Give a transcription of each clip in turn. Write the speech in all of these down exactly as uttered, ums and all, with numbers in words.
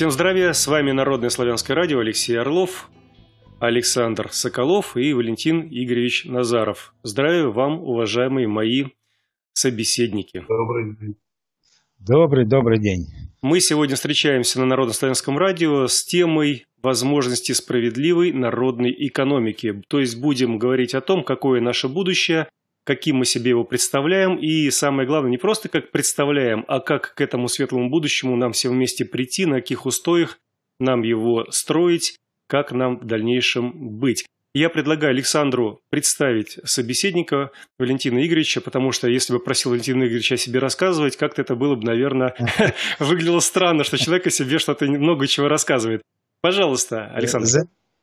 Всем здравия, с вами Народное славянское радио, Алексей Орлов, Александр Соколов и Валентин Игоревич Назаров. Здравия вам, уважаемые мои собеседники. Добрый день. Добрый, добрый день. Мы сегодня встречаемся на Народно-славянском радио с темой возможности справедливой народной экономики. То есть будем говорить о том, какое наше будущее, каким мы себе его представляем, и самое главное, не просто как представляем, а как к этому светлому будущему нам все вместе прийти, на каких устоях нам его строить, как нам в дальнейшем быть. Я предлагаю Александру представить собеседника Валентина Игоревича, потому что если бы просил Валентина Игоревича о себе рассказывать, как-то это было бы, наверное, выглядело странно, что человек о себе что-то много чего рассказывает. Пожалуйста, Александр.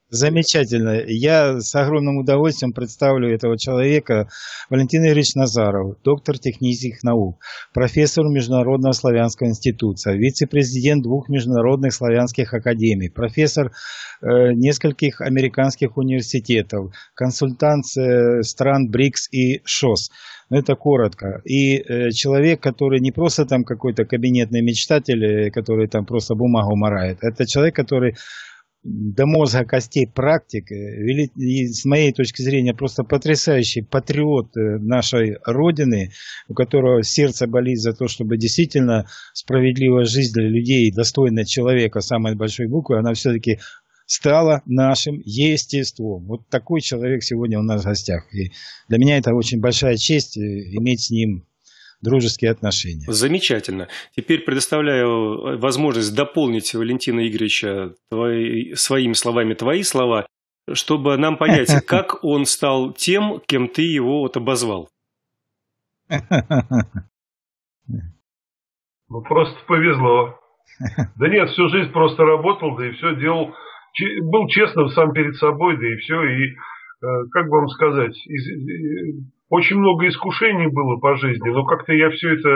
Замечательно. Я с огромным удовольствием представлю этого человека. Валентин Игоревич Назаров, доктор технических наук, профессор Международного славянского института, вице-президент двух международных славянских академий, профессор э, нескольких американских университетов, консультант э, стран БРИКС и ШОС. Но это коротко. И э, человек, который не просто там какой-то кабинетный мечтатель, который там просто бумагу марает. Это человек, который до мозга костей практик, и, с моей точки зрения, просто потрясающий патриот нашей Родины, у которого сердце болит за то, чтобы действительно справедливая жизнь для людей, достойная человека, самой большой буквы, она все-таки стала нашим естеством. Вот такой человек сегодня у нас в гостях. И для меня это очень большая честь иметь с ним дружеские отношения. Замечательно. Теперь предоставляю возможность дополнить Валентина Игоревича твои, своими словами твои слова, чтобы нам понять, как он стал тем, кем ты его вот обозвал. Ну, просто повезло. Да нет, всю жизнь просто работал, да и все делал. Был честным сам перед собой, да и все. И, как бы вам сказать, из... очень много искушений было по жизни, но как-то я все это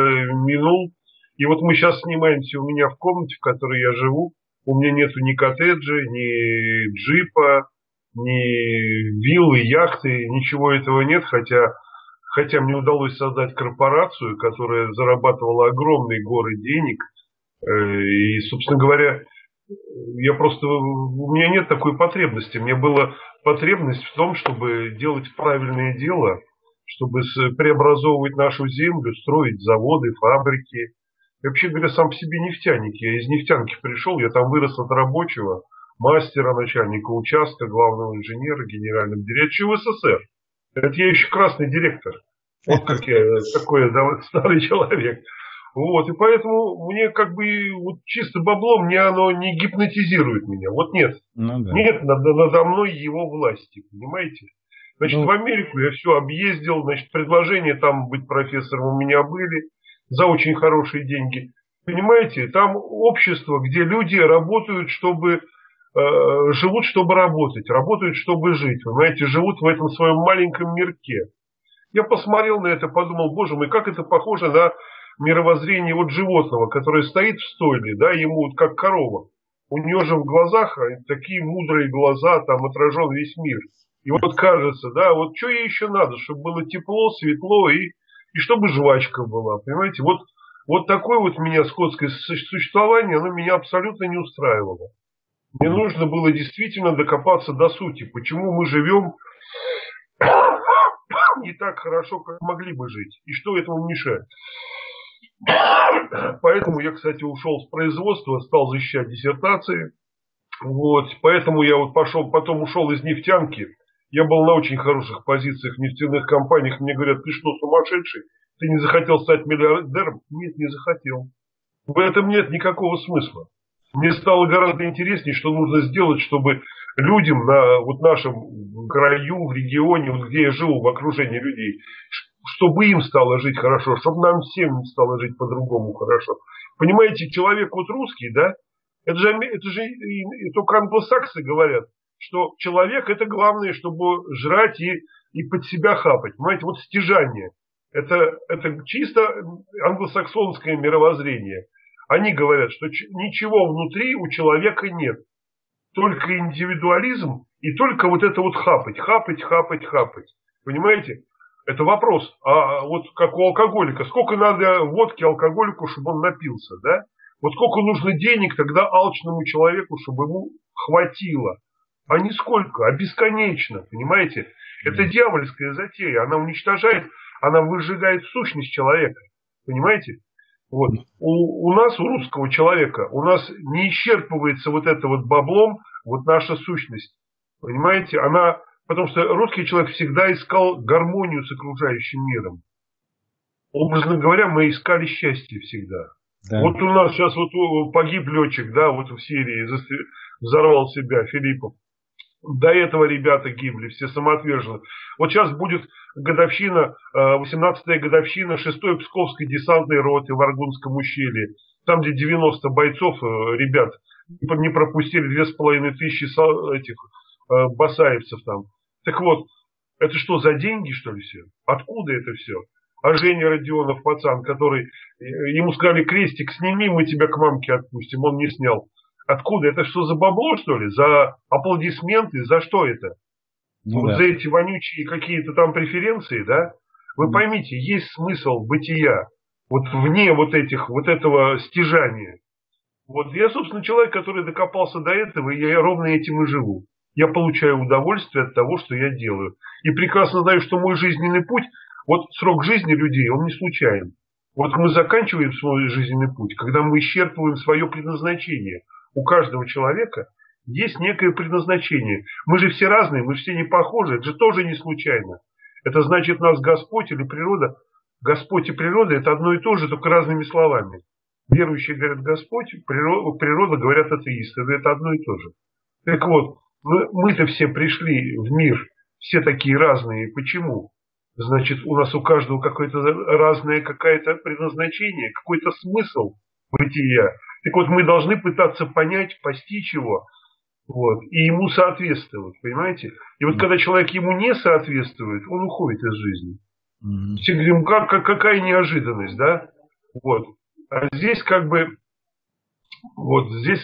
минул. И вот мы сейчас снимаемся у меня в комнате, в которой я живу. У меня нету ни коттеджа, ни джипа, ни виллы, яхты, ничего этого нет. Хотя, хотя мне удалось создать корпорацию, которая зарабатывала огромные горы денег. И, собственно говоря, я просто, у меня нет такой потребности. Мне была потребность в том, чтобы делать правильное дело, чтобы преобразовывать нашу землю, строить заводы, фабрики. Я вообще говоря, сам по себе нефтяник. Я из нефтянки пришел, я там вырос от рабочего, мастера, начальника участка, главного инженера, генерального директора СССР. Это я еще красный директор. Вот как я, такой старый человек. Вот, и поэтому мне как бы вот чисто бабло, мне оно не гипнотизирует меня. Вот нет. Ну, да. Нет надо, надо мной его власти, понимаете? Значит, ну, в Америку я все объездил, значит, предложения там быть профессором у меня были за очень хорошие деньги. Понимаете, там общество, где люди работают, чтобы, э, живут, чтобы работать, работают, чтобы жить, понимаете, живут в этом своем маленьком мирке. Я посмотрел на это, подумал, боже мой, как это похоже на мировоззрение вот животного, которое стоит в стойле, да, ему вот как корова. У нее же в глазах такие мудрые глаза, там отражен весь мир. И вот кажется, да, вот что ей еще надо, чтобы было тепло, светло и, и чтобы жвачка была, понимаете. Вот, вот такое вот меня скотское существование, оно меня абсолютно не устраивало. Мне нужно было действительно докопаться до сути, почему мы живем не так хорошо, как могли бы жить, и что этому мешает. Поэтому я, кстати, ушел с производства, стал защищать диссертации. Вот, поэтому я вот пошел, потом ушел из нефтянки. Я был на очень хороших позициях в нефтяных компаниях. Мне говорят, ты что, сумасшедший? Ты не захотел стать миллиардером? Нет, не захотел. В этом нет никакого смысла. Мне стало гораздо интереснее, что нужно сделать, чтобы людям на вот нашем краю, в регионе, вот где я живу, в окружении людей, чтобы им стало жить хорошо, чтобы нам всем стало жить по-другому хорошо. Понимаете, человек вот русский, да? Это же, это же и, и только англосаксы говорят, что человек – это главное, чтобы жрать и, и под себя хапать. Понимаете, вот стяжание. Это, это чисто англосаксонское мировоззрение. Они говорят, что ничего внутри у человека нет. Только индивидуализм и только вот это вот хапать, хапать, хапать, хапать. Понимаете? Это вопрос. А вот как у алкоголика. Сколько надо водки алкоголику, чтобы он напился, да? Вот сколько нужно денег тогда алчному человеку, чтобы ему хватило? А нисколько, а бесконечно, понимаете? Это дьявольская затея, она уничтожает, она выжигает сущность человека, понимаете? Вот. У, у нас, у русского человека, у нас не исчерпывается вот это вот баблом, вот наша сущность, понимаете? Она, потому что русский человек всегда искал гармонию с окружающим миром. Образно говоря, мы искали счастье всегда. Да. Вот у нас сейчас вот погиб летчик, да, вот в Сирии взорвал себя Филиппов. До этого ребята гибли, все самоотверженно. Вот сейчас будет годовщина, восемнадцатая годовщина шестой Псковской десантной роты в Аргунском ущелье. Там, где девяносто бойцов, ребят, не пропустили две с половиной тысячи этих басаевцев там. Так вот, это что, за деньги, что ли, все? Откуда это все? А Женя Родионов, пацан, который, ему сказали, крестик сними, мы тебя к мамке отпустим. Он не снял. Откуда? Это что, за бабло, что ли? За аплодисменты? За что это? Ну, вот да. За эти вонючие какие-то там преференции, да? Вы да. поймите, есть смысл бытия. Вот вне вот этих, вот этого стяжания. Вот я, собственно, человек, который докопался до этого, и я ровно этим и живу. Я получаю удовольствие от того, что я делаю. И прекрасно знаю, что мой жизненный путь... Вот срок жизни людей, он не случайен. Вот мы заканчиваем свой жизненный путь, когда мы исчерпываем свое предназначение. У каждого человека есть некое предназначение. Мы же все разные, мы все не похожи, это же тоже не случайно. Это значит, нас Господь или природа, Господь и природа – это одно и то же, только разными словами. Верующие говорят Господь, природа, природа говорят атеисты, это одно и то же. Так вот, мы-то все пришли в мир, все такие разные, почему? Значит, у нас у каждого какое-то разное какое-то предназначение, какой-то смысл бытия. Так вот, мы должны пытаться понять, постичь его, вот, и ему соответствовать, понимаете? И вот mm-hmm. когда человек ему не соответствует, он уходит из жизни. Mm-hmm. Все говорим, как, какая неожиданность, да? Вот. А здесь как бы, вот здесь...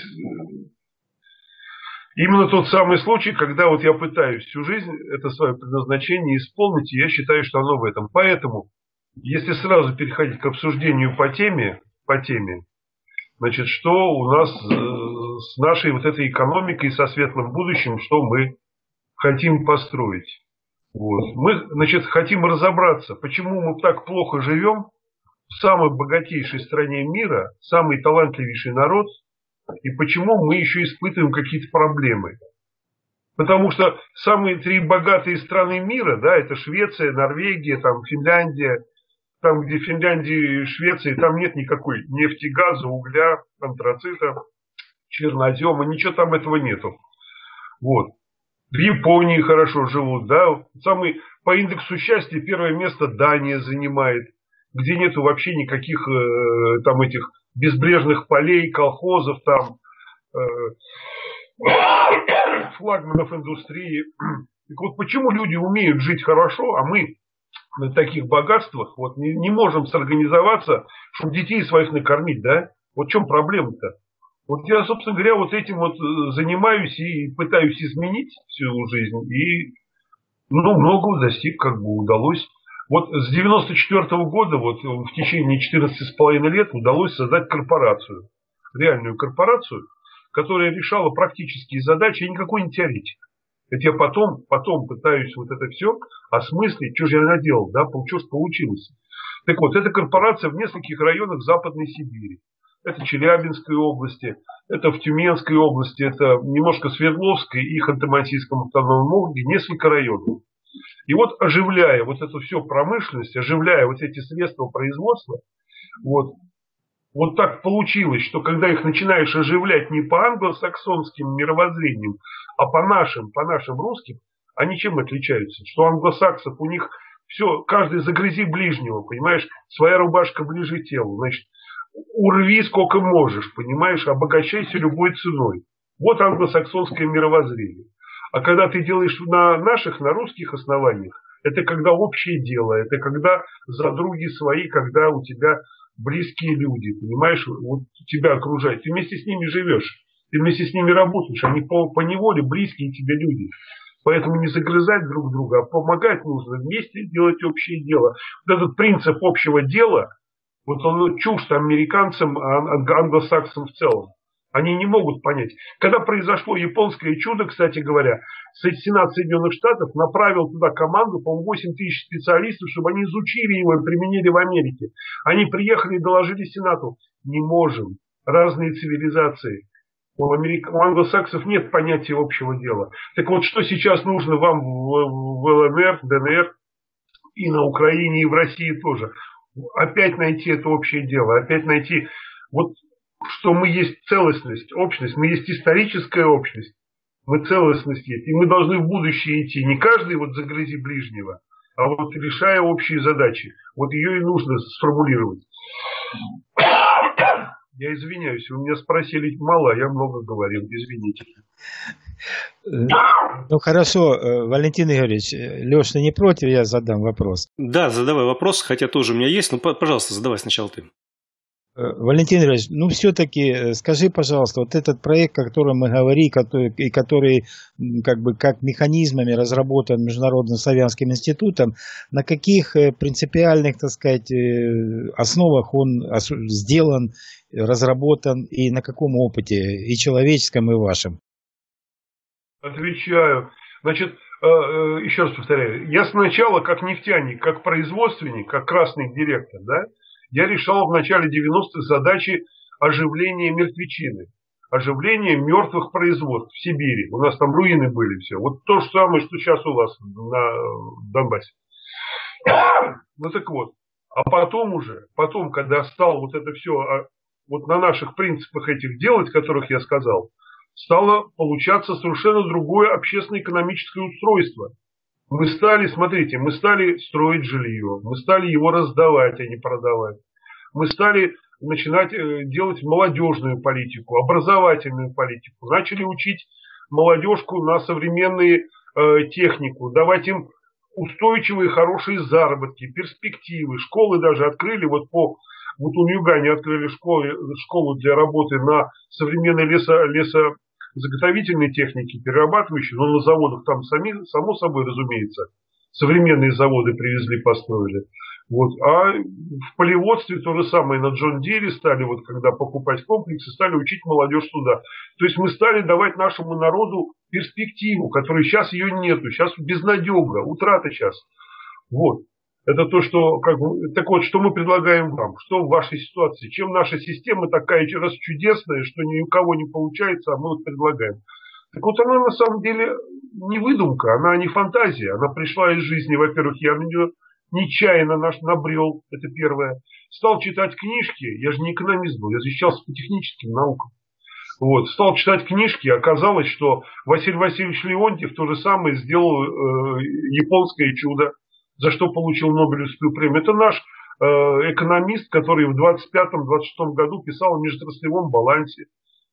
Именно тот самый случай, когда вот я пытаюсь всю жизнь это свое предназначение исполнить, и я считаю, что оно в этом. Поэтому, если сразу переходить к обсуждению по теме, по теме, значит, что у нас с нашей вот этой экономикой, со светлым будущим, что мы хотим построить. Вот. Мы, значит, хотим разобраться, почему мы так плохо живем в самой богатейшей стране мира, самый талантливейший народ, и почему мы еще испытываем какие-то проблемы. Потому что самые три богатые страны мира, да, это Швеция, Норвегия, там Финляндия, там, где Финляндия и Швеция, там нет никакой нефти, газа, угля, антрацита, чернозема, ничего там этого нету. Вот. В Японии хорошо живут, да, самый, по индексу счастья первое место Дания занимает, где нету вообще никаких э, там этих безбрежных полей, колхозов, там, э, флагманов индустрии. Так вот, почему люди умеют жить хорошо, а мы на таких богатствах вот, не, не можем сорганизоваться, чтобы детей своих накормить, да? Вот в чем проблема-то? Вот я, собственно говоря, вот этим вот занимаюсь и пытаюсь изменить всю жизнь. И, ну, много достиг, как бы удалось. Вот с девяносто четвёртого года, вот в течение четырнадцати с половиной лет удалось создать корпорацию, реальную корпорацию, которая решала практические задачи, и никакой не теоретик. Это я потом, потом пытаюсь вот это все осмыслить, что же я наделал, да, что же получилось. Так вот, эта корпорация в нескольких районах Западной Сибири. Это Челябинской области, это в Тюменской области, это немножко Свердловской и Ханты-Мансийском автономном округе, несколько районов. И вот оживляя вот эту всю промышленность, оживляя вот эти средства производства, вот, вот так получилось, что когда их начинаешь оживлять не по англосаксонским мировоззрениям, а по нашим, по нашим русским, они чем отличаются? Что у англосаксов у них все, каждый загрызи ближнего, понимаешь, своя рубашка ближе телу, значит, урви сколько можешь, понимаешь, обогащайся любой ценой. Вот англосаксонское мировоззрение. А когда ты делаешь на наших, на русских основаниях, это когда общее дело, это когда задруги свои, когда у тебя близкие люди, понимаешь, вот тебя окружают, ты вместе с ними живешь, ты вместе с ними работаешь, они по, по неволе близкие тебе люди. Поэтому не загрызать друг друга, а помогать нужно, вместе делать общее дело. Вот этот принцип общего дела, Вот он чужд американцам, англосаксам в целом. Они не могут понять. Когда произошло японское чудо, кстати говоря, Сенат Соединенных Штатов направил туда команду, по восемь тысяч специалистов, чтобы они изучили его и применили в Америке. Они приехали и доложили Сенату. Не можем. Разные цивилизации. У англосаксов нет понятия общего дела. Так вот, что сейчас нужно вам в ЛНР, ДНР и на Украине, и в России тоже? Опять найти это общее дело. Опять найти... Вот... что мы есть целостность, общность, мы есть историческая общность, мы целостность есть, и мы должны в будущее идти. Не каждый вот загрызи ближнего, а вот решая общие задачи. Вот ее и нужно сформулировать. Я извиняюсь, вы меня спросили мало, а я много говорил, извините. Ну хорошо, Валентин Игоревич, Леша не против, я задам вопрос. Да, задавай вопрос, хотя тоже у меня есть, но, пожалуйста, задавай сначала ты. Валентин Ильич, ну все-таки скажи, пожалуйста, вот этот проект, о котором мы говорили, который, и который как бы как механизмами разработан Международным славянским институтом, на каких принципиальных, так сказать, основах он сделан, разработан и на каком опыте, и человеческом, и вашем? Отвечаю. Значит, еще раз повторяю, я сначала как нефтяник, как производственник, как красный директор, да, я решал в начале девяностых задачи оживления мертвечины, оживления мертвых производств в Сибири. У нас там руины были все. Вот то же самое, что сейчас у вас на Донбассе. Ну так вот. А потом уже, потом, когда стал вот это все, вот на наших принципах этих делать, которых я сказал, стало получаться совершенно другое общественно-экономическое устройство. Мы стали, смотрите, мы стали строить жилье, мы стали его раздавать, а не продавать. Мы стали начинать делать молодежную политику, образовательную политику. Начали учить молодежку на современную технику, давать им устойчивые хорошие заработки, перспективы. Школы даже открыли, вот по вот у Югане открыли школы, школу для работы на современной лесо, лесо заготовительной техники, перерабатывающей, но на заводах там сами, само собой, разумеется, современные заводы привезли, построили. Вот. А в полеводстве то же самое, на Джон Дире стали, вот, когда покупать комплексы, стали учить молодежь туда. То есть мы стали давать нашему народу перспективу, которой сейчас ее нету, сейчас безнадега, утрата сейчас. Вот. Это то, что, как бы, так вот, что мы предлагаем вам, что в вашей ситуации, чем наша система такая раз чудесная, что ни у кого не получается, а мы вот предлагаем. Так вот, она на самом деле не выдумка, она не фантазия, она пришла из жизни. Во-первых, я на нее нечаянно наш набрел, это первое. Стал читать книжки, я же не экономист был, я защищался по техническим наукам. Вот, стал читать книжки, оказалось, что Василий Васильевич Леонтьев то же самое сделал, э, японское чудо. За что получил Нобелевскую премию. Это наш э, экономист, который в двадцать пятом — двадцать шестом году писал о межотраслевом балансе,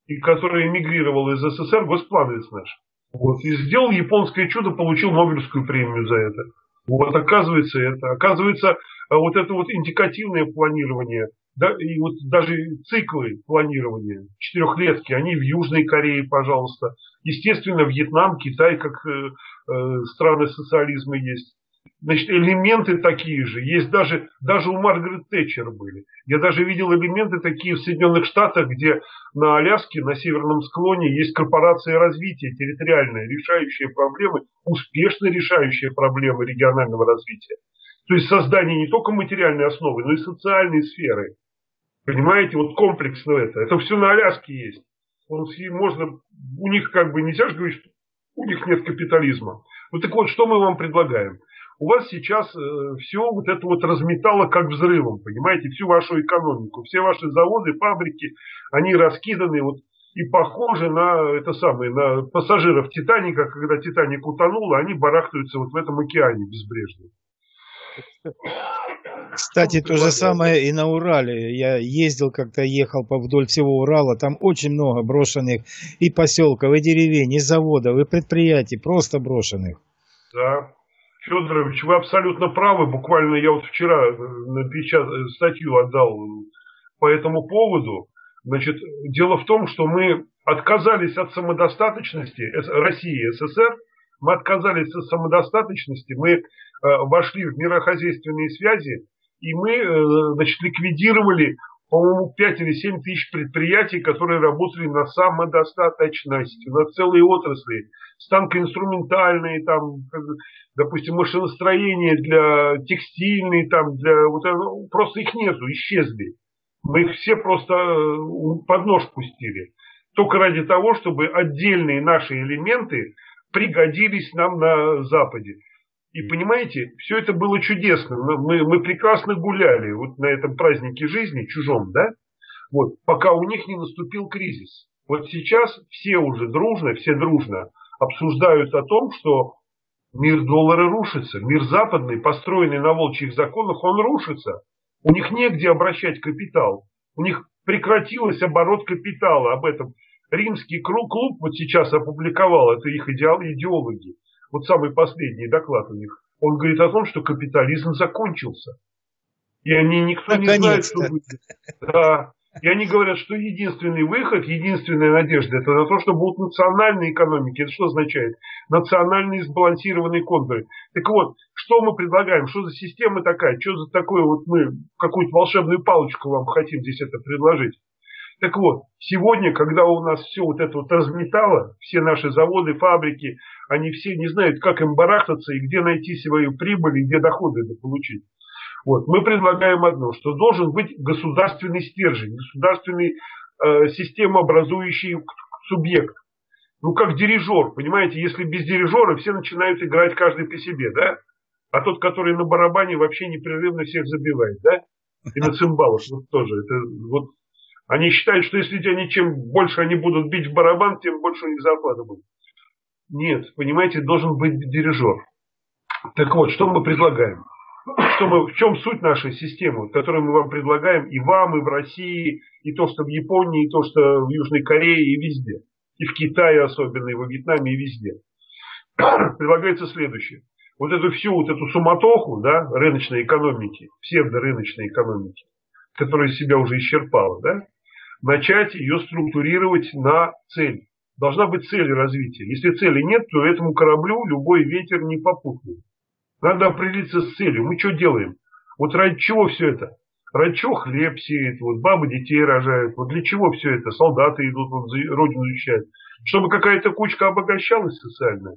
и который эмигрировал из СССР, госплановец наш. Вот. И сделал японское чудо, получил Нобелевскую премию за это. Вот, оказывается, это. Оказывается, вот это вот индикативное планирование, да, и вот даже циклы планирования, четырехлетки, они в Южной Корее, пожалуйста. Естественно, Вьетнам, Китай, как э, э, страны социализма есть. Значит, элементы такие же. Есть даже, даже у Маргарет Тэтчер были. Я даже видел элементы такие в Соединенных Штатах, где на Аляске, на северном склоне, есть корпорация развития территориальная, решающая проблемы, успешно решающая проблемы регионального развития. То есть создание не только материальной основы, но и социальной сферы. Понимаете, вот комплексно это. Это все на Аляске есть. Можно, у них как бы нельзя же говорить, что у них нет капитализма. Вот так вот, что мы вам предлагаем? У вас сейчас э, все вот это вот разметало как взрывом, понимаете, всю вашу экономику. Все ваши заводы, фабрики, они раскиданы вот, и похожи на, это самое, на пассажиров Титаника. Когда Титаник утонул, они барахтаются вот в этом океане безбрежном. Кстати, то же самое и на Урале. Я ездил как-то, ехал вдоль всего Урала. Там очень много брошенных и поселков, и деревень, и заводов, и предприятий, просто брошенных. Да. Федорович, вы абсолютно правы. Буквально я вот вчера напечатал, статью отдал по этому поводу. Значит, дело в том, что мы отказались от самодостаточности России, СССР. Мы отказались от самодостаточности, мы э, вошли в мирохозяйственные связи. И мы, значит, ликвидировали, по-моему, пять или семь тысяч предприятий, которые работали на самодостаточность, на целые отрасли. Станкоинструментальные, там, допустим, машиностроение, для текстильные, там, для, вот, просто их нету, исчезли. Мы их все просто под нож пустили. Только ради того, чтобы отдельные наши элементы пригодились нам на Западе. И понимаете, все это было чудесно. Мы, мы прекрасно гуляли вот на этом празднике жизни, чужом, да? Вот, пока у них не наступил кризис. Вот сейчас все уже дружно, все дружно обсуждают о том, что мир доллара рушится. Мир западный, построенный на волчьих законах, он рушится. У них негде обращать капитал. У них прекратилось оборот капитала. Об этом Римский клуб вот сейчас опубликовал, это их идеологи. Вот самый последний доклад у них. Он говорит о том, что капитализм закончился. И они никто не знает, что будет. Да. И они говорят, что единственный выход, единственная надежда, это на то, что будут национальные экономики. Это что означает? Национальные сбалансированные контуры. Так вот, что мы предлагаем? Что за система такая? Что за такое вот мы какую-то волшебную палочку вам хотим здесь это предложить? Так вот, сегодня, когда у нас все вот это вот разметало, все наши заводы, фабрики, они все не знают, как им барахтаться и где найти свою прибыль, и где доходы это получить. Вот. Мы предлагаем одно, что должен быть государственный стержень, государственный э, системообразующий субъект. Ну, как дирижер, понимаете, если без дирижера, все начинают играть каждый по себе, да? А тот, который на барабане, вообще непрерывно всех забивает, да? И на цимбалах вот тоже. Это, вот, они считают, что если они, чем больше они будут бить в барабан, тем больше у них зарплата будет. Нет, понимаете, должен быть дирижер. Так вот, что мы предлагаем? Что мы, в чем суть нашей системы, которую мы вам предлагаем, и вам, и в России, и то, что в Японии, и то, что в Южной Корее, и везде. И в Китае особенно, и во Вьетнаме, и везде. Предлагается следующее. Вот эту всю вот эту суматоху, да, рыночной экономики, псевдорыночной экономики, которая себя уже исчерпала, да, начать ее структурировать на цель. Должна быть цель развития. Если цели нет, то этому кораблю любой ветер не попутный. Надо определиться с целью. Мы что делаем? Вот ради чего все это? Ради чего хлеб сеют, вот бабы детей рожают? Вот для чего все это? Солдаты идут, вот, родину защищают. Чтобы какая-то кучка обогащалась социально.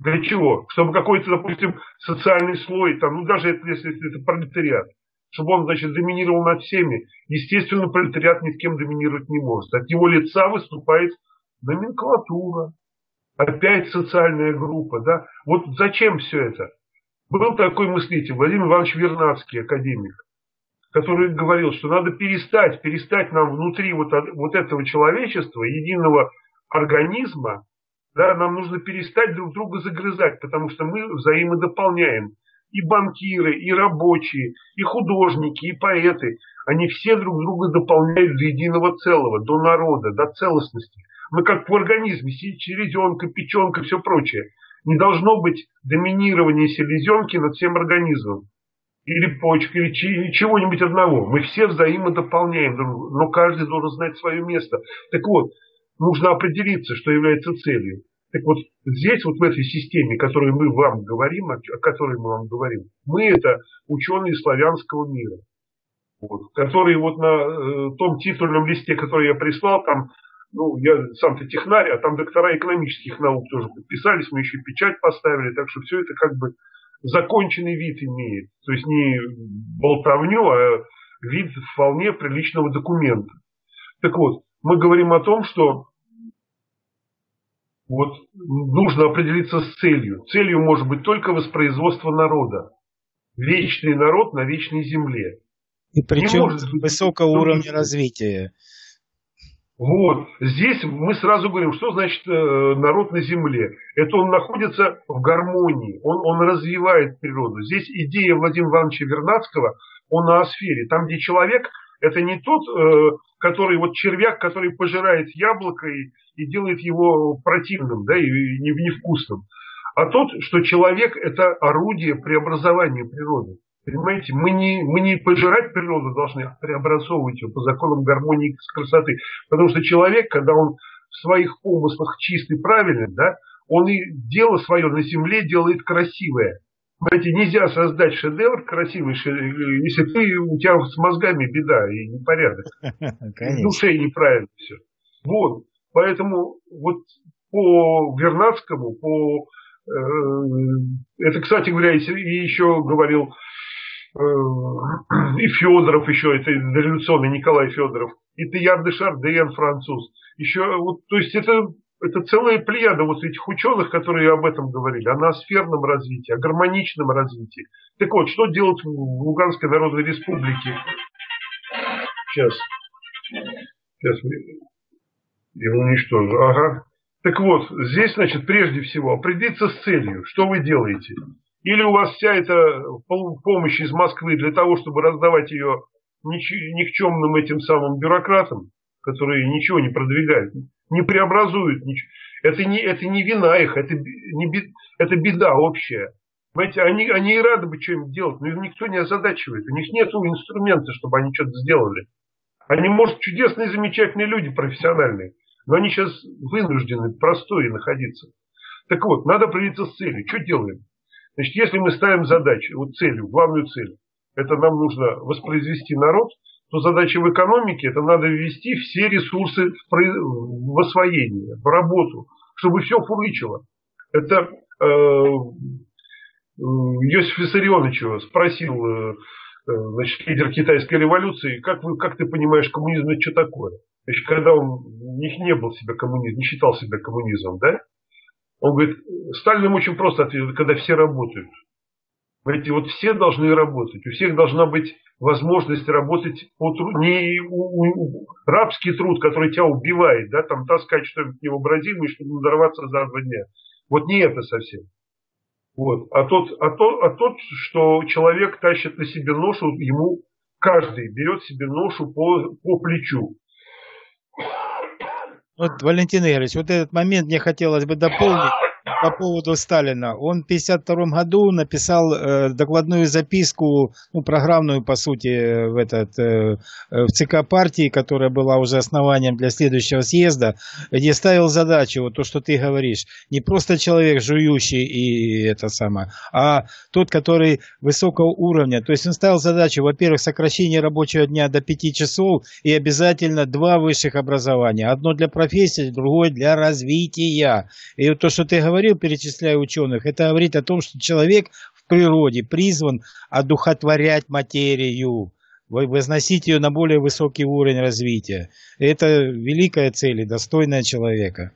Для чего? Чтобы какой-то, допустим, социальный слой, там, ну даже это, если это пролетариат, чтобы он, значит, доминировал над всеми. Естественно, пролетариат ни с кем доминировать не может. От его лица выступает номенклатура. Опять социальная группа. Да? Вот зачем все это? Был такой мыслитель, Владимир Иванович Вернадский, академик, который говорил, что надо перестать, перестать нам внутри вот, вот этого человечества, единого организма, да, нам нужно перестать друг друга загрызать, потому что мы взаимодополняем. И банкиры, и рабочие, и художники, и поэты, они все друг друга дополняют до единого целого, до народа, до целостности. Мы как в организме, селезенка, печенка, все прочее. Не должно быть доминирования селезенки над всем организмом. Или почки, или чего-нибудь одного. Мы все взаимодополняем друг друга, но каждый должен знать свое место. Так вот, нужно определиться, что является целью. Так вот, здесь, вот в этой системе, которую мы вам говорим, о которой мы вам говорим, мы это ученые славянского мира. Вот, которые вот на э, том титульном листе, который я прислал, там. Ну, я сам-то технарь, а там доктора экономических наук тоже подписались, мы еще печать поставили, так что все это как бы законченный вид имеет. То есть не болтовню, а вид вполне приличного документа. Так вот, мы говорим о том, что вот нужно определиться с целью. Целью может быть только воспроизводство народа. Вечный народ на вечной земле. И причем высокого уровня развития. Вот, здесь мы сразу говорим, что значит народ на земле. Это он находится в гармонии, он, он развивает природу. Здесь идея Владимира Ивановича Вернадского о ноосфере. Там, где человек, это не тот, который вот червяк, который пожирает яблоко и, и делает его противным, да, и невкусным. А тот, что человек это орудие преобразования природы. Понимаете, мы не, мы не пожирать природу должны, а преобразовывать ее по законам гармонии и красоты. Потому что человек, когда он в своих помыслах чист и правильный, да, он и дело свое на земле делает красивое. Знаете, нельзя создать шедевр красивый, если ты, у тебя с мозгами беда и непорядок. В душе неправильно все. Вот. Поэтому вот по Вернадскому, по... Э, это, кстати говоря, и еще говорил э, и Федоров, еще это дореволюционный Николай Федоров, и Тейяр де Шарден, француз. Еще, вот, то есть это... Это целая плеяда вот этих ученых, которые об этом говорили, о ноосферном развитии, о гармоничном развитии. Так вот, что делать в Луганской народной республике? Сейчас. Сейчас я уничтожу. Ага. Так вот, здесь, значит, прежде всего определиться с целью, что вы делаете. Или у вас вся эта помощь из Москвы для того, чтобы раздавать ее никчемным этим самым бюрократам, которые ничего не продвигают, не преобразуют ничего. Это не, это не вина их, это, не, это беда общая. Понимаете, они, они и рады бы чем-нибудь делать, но им никто не озадачивает. У них нет инструмента, чтобы они что-то сделали. Они, может, чудесные, замечательные люди, профессиональные, но они сейчас вынуждены в простое находиться. Так вот, надо определиться с целью. Что делаем? Значит, если мы ставим задачу, вот целью, главную цель, это нам нужно воспроизвести народ, то задача в экономике – это надо ввести все ресурсы в освоение, в работу, чтобы все фурычило. Это э, Иосиф Виссарионович спросил э, значит, лидер китайской революции, как, вы, как ты понимаешь, коммунизм – это что такое? Значит, когда он не был себя коммунизм, не считал себя коммунизмом, да? Он говорит, Сталин им очень просто ответил, когда все работают. Говорите, вот все должны работать, у всех должна быть возможность работать по труду, не у, у, рабский труд, который тебя убивает, да, там таскать что-нибудь невообразимое, чтобы надорваться за два дня. Вот не это совсем. Вот. А, тот, а, то, а тот, что человек тащит на себе ношу, ему каждый берет себе ношу по, по плечу. Вот, Валентин Игоревич, вот этот момент мне хотелось бы дополнить. По поводу Сталина. Он в тысяча девятьсот пятьдесят втором году написал э, докладную записку, ну, программную, по сути, в, этот, э, в ЦК партии, которая была уже основанием для следующего съезда, где ставил задачу, вот то, что ты говоришь, не просто человек жующий и это самое, а тот, который высокого уровня. То есть он ставил задачу, во-первых, сокращение рабочего дня до пяти часов и обязательно два высших образования. Одно для профессии, другое для развития. И вот то, что ты говоришь, перечисляя ученых, это говорит о том, что человек в природе призван одухотворять материю, возносить ее на более высокий уровень развития. Это великая цель и достойная человека.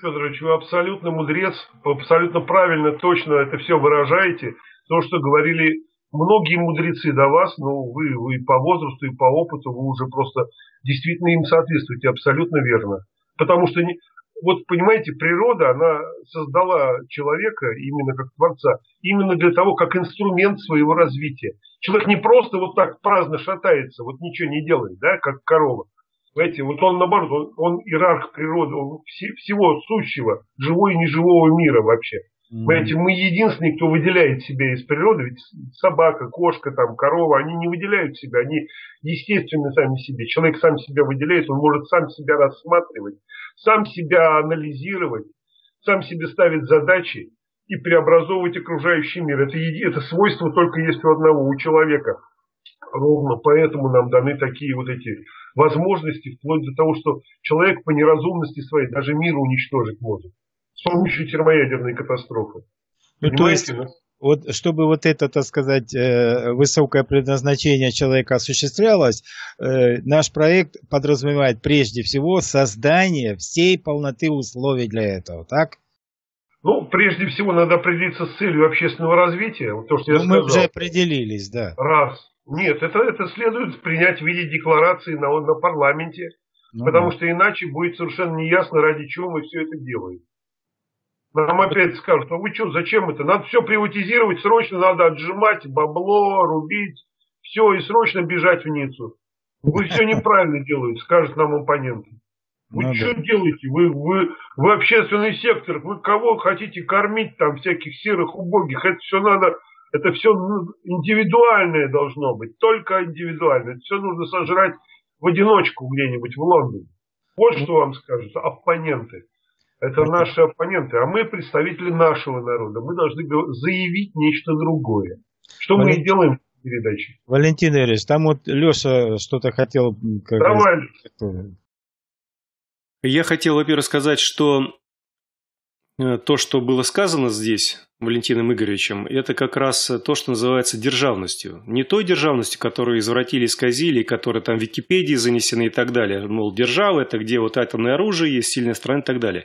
Федорович, вы абсолютно мудрец, абсолютно правильно, точно это все выражаете. То, что говорили многие мудрецы до вас, но вы, вы по возрасту и по опыту, вы уже просто действительно им соответствуете, абсолютно верно. Потому что... Вот, понимаете, природа, она создала человека, именно как творца, именно для того, как инструмент своего развития. Человек не просто вот так праздно шатается, вот ничего не делает, да, как корова. Знаете, вот он, наоборот, он, он иерарх природы, он вс- всего сущего, живого и неживого мира вообще. Mm-hmm. Понимаете, мы единственные, кто выделяет себя из природы, ведь собака, кошка, там, корова, они не выделяют себя, они естественно сами себе. Человек сам себя выделяет, он может сам себя рассматривать, сам себя анализировать, сам себе ставить задачи и преобразовывать окружающий мир. Это, это свойство только есть у одного, у человека. Ровно поэтому нам даны такие вот эти возможности, вплоть до того, что человек по неразумности своей даже мир уничтожить может. С помощью термоядерной катастрофы. Ну, то есть... Вот, чтобы вот это, так сказать, высокое предназначение человека осуществлялось, наш проект подразумевает прежде всего создание всей полноты условий для этого, так? Ну, прежде всего надо определиться с целью общественного развития. Вот то, что я ну, сказал. Мы уже определились, да. Раз. Нет, это, это следует принять в виде декларации на, на парламенте, ну, потому да. что иначе будет совершенно неясно, ради чего мы все это делаем. Нам опять скажут, а вы что, зачем это? Надо все приватизировать, срочно надо отжимать бабло, рубить, все, и срочно бежать в Ниццу. Вы все неправильно делаете, скажут нам оппоненты. Вы надо. Что делаете? Вы, вы, вы общественный сектор, вы кого хотите кормить, там, всяких серых, убогих? Это все надо, это все индивидуальное должно быть, только индивидуальное. Это все нужно сожрать в одиночку где-нибудь в Лондоне. Вот что вам скажут оппоненты. Это наши оппоненты, а мы представители нашего народа. Мы должны заявить нечто другое. Что Валентин... мы и делаем в передаче. Валентин Ильич, там вот Леша что-то хотел... Как Давай, раз... Я хотел, во-первых, сказать, что то, что было сказано здесь Валентином Игоревичем, это как раз то, что называется державностью. Не той державностью, которую извратили, исказили, которые там в Википедии занесены и так далее. Мол, держава – это где вот атомное оружие есть, сильная страна и так далее.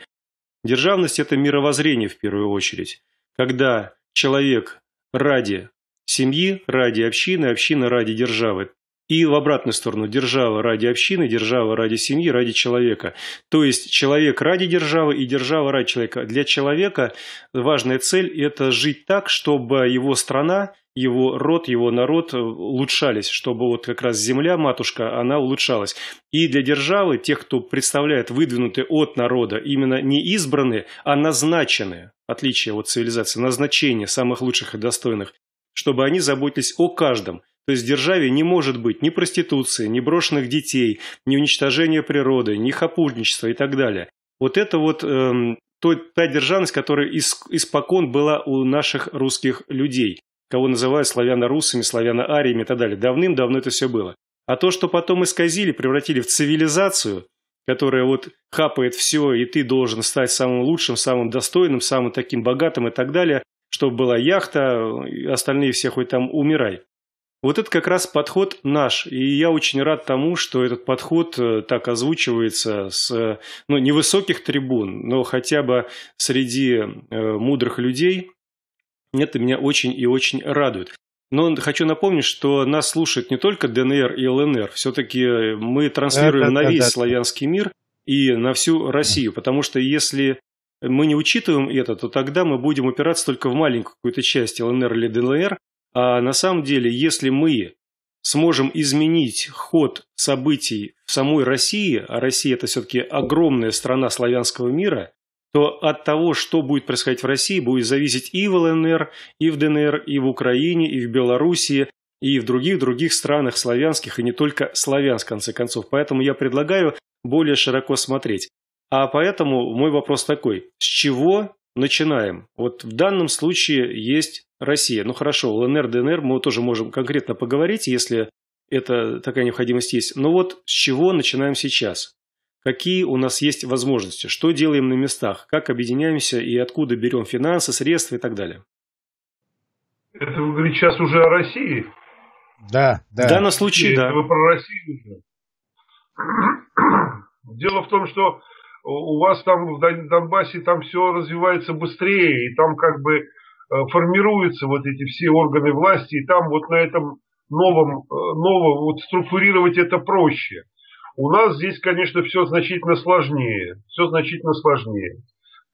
Державность – это мировоззрение в первую очередь. Когда человек ради семьи, ради общины, община ради державы. И в обратную сторону – держава ради общины, держава ради семьи, ради человека. То есть человек ради державы и держава ради человека. Для человека важная цель – это жить так, чтобы его страна, его род, его народ улучшались, чтобы вот как раз земля, матушка, она улучшалась. И для державы, тех, кто представляет, выдвинутые от народа, именно не избранные, а назначенные, отличие от цивилизации, назначение самых лучших и достойных, чтобы они заботились о каждом. То есть в державе не может быть ни проституции, ни брошенных детей, ни уничтожения природы, ни хапульничества и так далее. Вот это вот эм, то, та державность, которая испокон была у наших русских людей, кого называют славяно-русами, славяно-ариями и так далее. Давным-давно это все было. А то, что потом исказили, превратили в цивилизацию, которая вот хапает все, и ты должен стать самым лучшим, самым достойным, самым таким богатым и так далее, чтобы была яхта, остальные все хоть там умирай. Вот это как раз подход наш, и я очень рад тому, что этот подход так озвучивается с ну, невысоких трибун, но хотя бы среди мудрых людей. Это меня очень и очень радует. Но хочу напомнить, что нас слушают не только Дэ Эн Эр и Эл Эн Эр, все-таки мы транслируем на весь славянский мир и на всю Россию, потому что если... мы не учитываем это, то тогда мы будем упираться только в маленькую какую-то часть Эл Эн Эр или Дэ Эн Эр. А на самом деле, если мы сможем изменить ход событий в самой России, а Россия – это все-таки огромная страна славянского мира, то от того, что будет происходить в России, будет зависеть и в Эл Эн Эр, и в Дэ Эн Эр, и в Украине, и в Белоруссии, и в других-других странах славянских, и не только славянских, в конце концов. Поэтому я предлагаю более широко смотреть. А поэтому мой вопрос такой. С чего начинаем? Вот в данном случае есть Россия. Ну хорошо, Эл Эн Эр, Дэ Эн Эр мы тоже можем конкретно поговорить, если это такая необходимость есть. Но вот с чего начинаем сейчас? Какие у нас есть возможности? Что делаем на местах? Как объединяемся и откуда берем финансы, средства и так далее? Это вы говорите сейчас уже о России? Да. да. В данном случае, да. Вы про Россию. Дело в том, что у вас там в Донбассе там все развивается быстрее, и там как бы формируются вот эти все органы власти, и там вот на этом новом, новом вот структурировать это проще. У нас здесь, конечно, все значительно сложнее. Все значительно сложнее.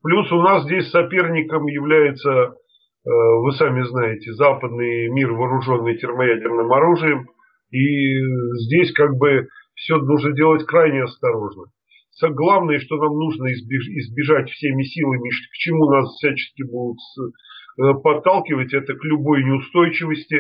Плюс у нас здесь соперником является, вы сами знаете, западный мир, вооруженный термоядерным оружием. И здесь как бы все нужно делать крайне осторожно. Главное, что нам нужно избежать всеми силами, к чему нас всячески будут подталкивать, это к любой неустойчивости,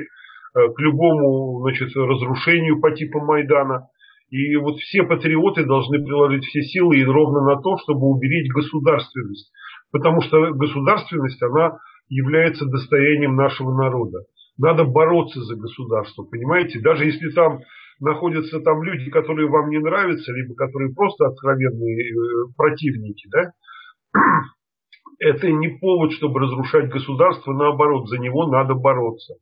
к любому, значит, разрушению по типу Майдана. И вот все патриоты должны приложить все силы и ровно на то, чтобы уберечь государственность. Потому что государственность, она является достоянием нашего народа. Надо бороться за государство, понимаете? Даже если там находятся там люди, которые вам не нравятся, либо которые просто откровенные противники, да? Это не повод, чтобы разрушать государство, наоборот, за него надо бороться.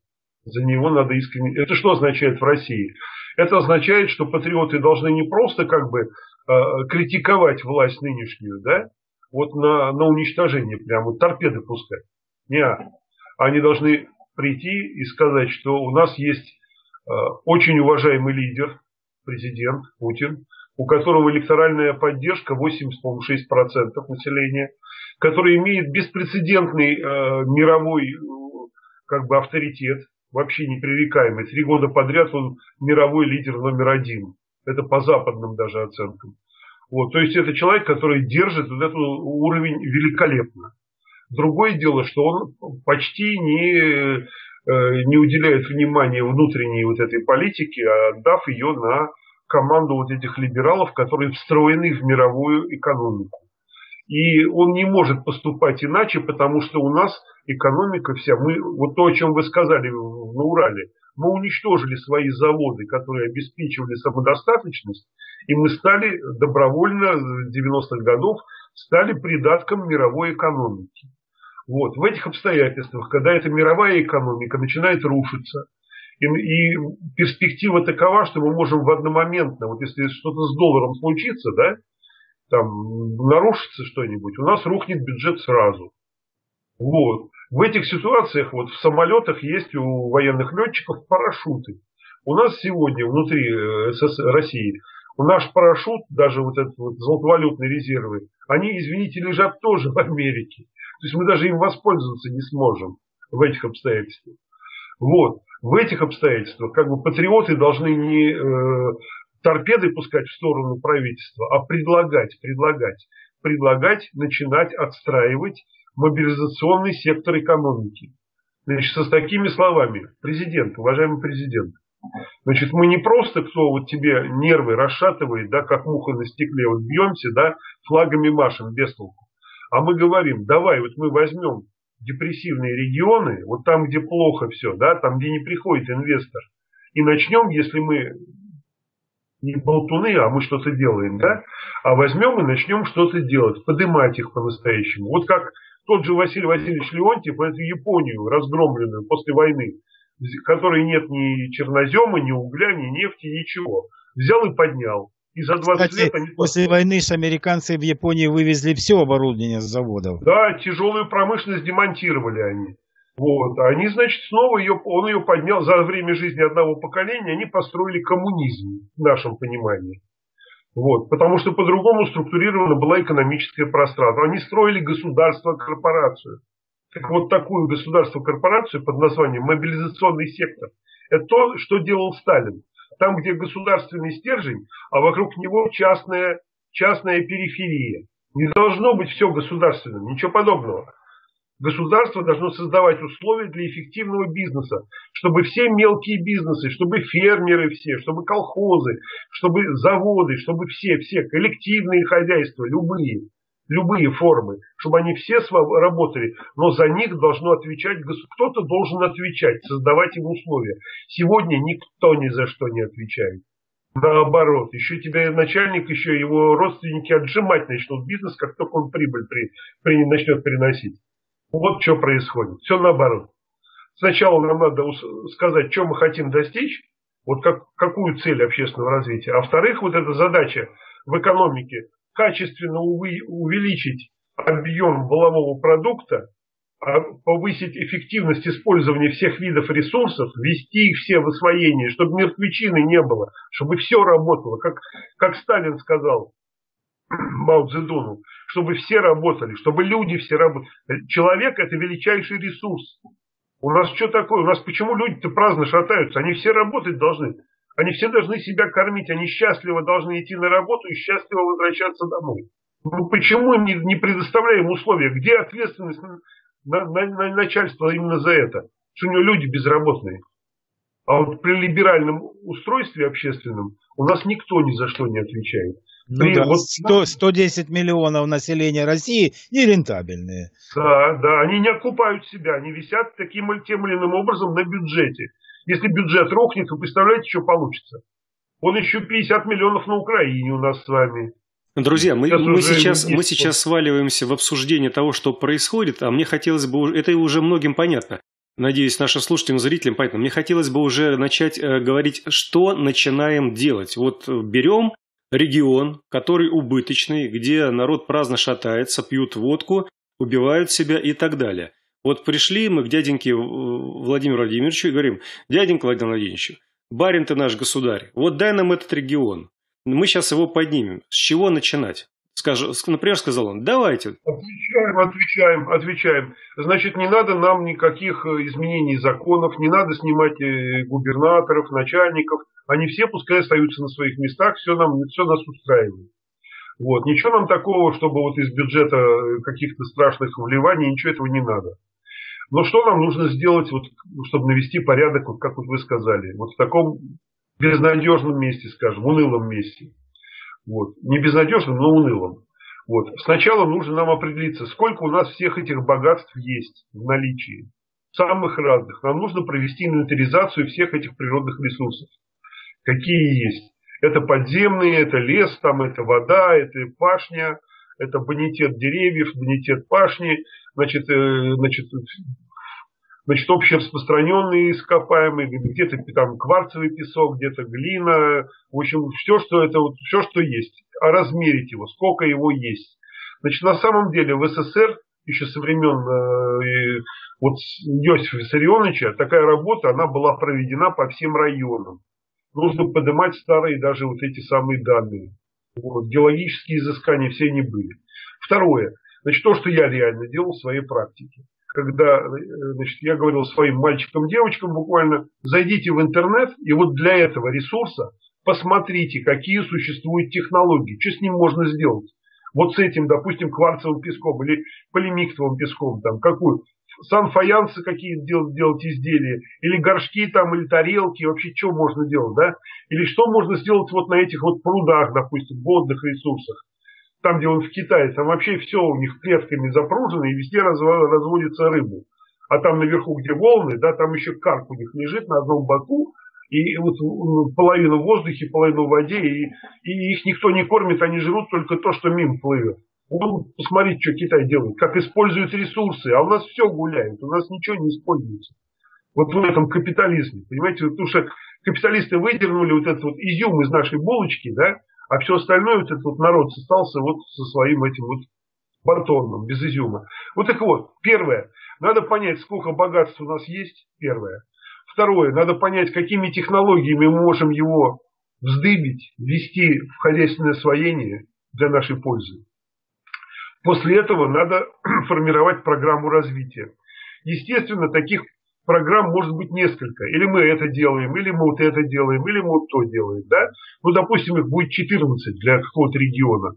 За него надо искренне... Это что означает в России? Это означает, что патриоты должны не просто как бы э, критиковать власть нынешнюю, да? Вот на, на уничтожение прямо, торпеды пускать. Нет. Они должны... прийти и сказать, что у нас есть э, очень уважаемый лидер, президент Путин, у которого электоральная поддержка восемьдесят шесть процентов населения, который имеет беспрецедентный э, мировой э, как бы авторитет, вообще непререкаемый. Три года подряд он мировой лидер номер один. Это по западным даже оценкам. Вот, то есть это человек, который держит вот этот уровень великолепно. Другое дело, что он почти не, не уделяет внимания внутренней вот этой политике, отдав ее на команду вот этих либералов, которые встроены в мировую экономику. И он не может поступать иначе, потому что у нас экономика вся, мы, вот то, о чем вы сказали на Урале, мы уничтожили свои заводы, которые обеспечивали самодостаточность, и мы стали добровольно с девяностых годов стали придатком мировой экономики. Вот. В этих обстоятельствах, когда эта мировая экономика начинает рушиться, и, и перспектива такова, что мы можем в одномоментно, вот если что-то с долларом случится, да, там нарушится что-нибудь, у нас рухнет бюджет сразу. Вот. В этих ситуациях вот в самолетах есть у военных летчиков парашюты. У нас сегодня внутри России у наш парашют, даже вот этот вот золотовалютные резервы, они, извините, лежат тоже в Америке. То есть мы даже им воспользоваться не сможем в этих обстоятельствах. Вот. В этих обстоятельствах как бы патриоты должны не э, торпеды пускать в сторону правительства, а предлагать, предлагать, предлагать, начинать отстраивать мобилизационный сектор экономики. Значит, со, с такими словами: президент, уважаемый президент, значит, мы не просто, кто вот тебе нервы расшатывает, да, как муха на стекле, вот бьемся, да, флагами машем без толку. А мы говорим: давай, вот мы возьмем депрессивные регионы, вот там, где плохо все, да, там, где не приходит инвестор, и начнем, если мы не болтуны, а мы что-то делаем, да, а возьмем и начнем что-то делать, поднимать их по-настоящему. Вот как тот же Василий Васильевич Леонтьев, эту Японию, разгромленную после войны, в которой нет ни чернозема, ни угля, ни нефти, ничего, взял и поднял. И за двадцать Кстати, лет они... После войны же американцы в Японии вывезли все оборудование с заводов. Да, тяжелую промышленность демонтировали они. Вот. Они, значит, снова ее, он ее поднял за время жизни одного поколения, они построили коммунизм, в нашем понимании. Вот. Потому что по-другому структурировано было экономическое пространство. Они строили государство-корпорацию. Так вот такую государство-корпорацию под названием мобилизационный сектор. Это то, что делал Сталин. Там, где государственный стержень, а вокруг него частная, частная периферия. Не должно быть все государственным, ничего подобного. Государство должно создавать условия для эффективного бизнеса, чтобы все мелкие бизнесы, чтобы фермеры все, чтобы колхозы, чтобы заводы, чтобы все, все коллективные хозяйства, любые, любые формы, чтобы они все работали, но за них должно отвечать, кто-то должен отвечать, создавать им условия. Сегодня никто ни за что не отвечает. Наоборот, еще тебя начальник, еще его родственники отжимать начнут бизнес, как только он прибыль при, при, начнет приносить. Вот что происходит. Все наоборот. Сначала нам надо сказать, что мы хотим достичь, вот как, какую цель общественного развития. А во-вторых, вот эта задача в экономике — качественно увеличить объем валового продукта, повысить эффективность использования всех видов ресурсов, ввести их все в освоение, чтобы мертвечины не было, чтобы все работало. Как, как Сталин сказал Мао Цзэдуну, чтобы все работали, чтобы люди все работали. Человек — это величайший ресурс. У нас что такое? У нас почему люди-то праздно шатаются? Они все работать должны. Они все должны себя кормить, они счастливо должны идти на работу и счастливо возвращаться домой. Ну, почему им не предоставляем условия? Где ответственность на, на, на начальство именно за это? Что у него люди безработные. А вот при либеральном устройстве общественном у нас никто ни за что не отвечает. Ну да, вот... сто, сто десять миллионов населения России нерентабельные. Да, да, они не окупают себя, они висят таким или тем или иным образом на бюджете. Если бюджет рухнет, вы представляете, что получится? Он еще пятьдесят миллионов на Украине у нас с вами. Друзья, мы сейчас, мы сейчас, мы сейчас сваливаемся в обсуждение того, что происходит, а мне хотелось бы, это уже многим понятно, надеюсь, нашим слушателям, зрителям понятно, мне хотелось бы уже начать э, говорить, что начинаем делать. Вот берем регион, который убыточный, где народ праздно шатается, пьют водку, убивают себя и так далее. Вот пришли мы к дяденьке Владимиру Владимировичу и говорим: дяденька Владимир Владимирович, барин ты наш государь, вот дай нам этот регион, мы сейчас его поднимем. С чего начинать? Скажу, например, сказал он, давайте. Отвечаем, отвечаем, отвечаем. Значит, не надо нам никаких изменений законов, не надо снимать губернаторов, начальников. Они все пускай остаются на своих местах, все, нам, все нас устраивает. Вот. Ничего нам такого, чтобы вот из бюджета каких-то страшных вливаний, ничего этого не надо. Но что нам нужно сделать, вот, чтобы навести порядок, вот, как вот вы сказали, вот в таком безнадежном месте, скажем, унылом месте. Вот. Не безнадежном, но унылом. Вот. Сначала нужно нам определиться, сколько у нас всех этих богатств есть в наличии, самых разных. Нам нужно провести инвентаризацию всех этих природных ресурсов, какие есть. Это подземные, это лес, там, это вода, это пашня, это бонитет деревьев, бонитет пашни, значит, э, значит, значит общераспространенные ископаемые, где-то там кварцевый песок, где-то глина, в общем, все, что это, вот, все, что есть. А размерить его, сколько его есть. Значит, на самом деле в СССР еще со времен э, вот Иосифа Виссарионовича такая работа, она была проведена по всем районам. Нужно поднимать старые даже вот эти самые данные. Вот, геологические изыскания все не были. Второе. Значит, то, что я реально делал в своей практике. Когда, значит, я говорил своим мальчикам, девочкам буквально, зайдите в интернет и вот для этого ресурса посмотрите, какие существуют технологии, что с ним можно сделать. Вот с этим, допустим, кварцевым песком или полимиктовым песком, там, какую, санфаянсы какие делать, делать изделия, или горшки там, или тарелки, вообще что можно делать, да? Или что можно сделать вот на этих вот прудах, допустим, водных ресурсах, там, где он в Китае, там вообще все у них клетками запружено, и везде разводится рыба. А там наверху, где волны, да, там еще карп у них лежит на одном боку, и вот половину в воздухе, половину в воде, и, и их никто не кормит, они жрут только то, что мимо плывет. Вот посмотрите, что Китай делает, как используют ресурсы, а у нас все гуляет, у нас ничего не используется. Вот в этом капитализме, понимаете, потому что капиталисты выдернули вот этот вот изюм из нашей булочки, да, а все остальное вот этот вот народ остался вот со своим этим вот батоном, без изюма. Вот так вот, первое, надо понять, сколько богатств у нас есть, первое. Второе, надо понять, какими технологиями мы можем его вздыбить, ввести в хозяйственное освоение для нашей пользы. После этого надо формировать программу развития. Естественно, таких программ может быть несколько. Или мы это делаем, или мы вот это делаем, или мы вот то делаем. Да? Ну, допустим, их будет четырнадцать для какого-то региона.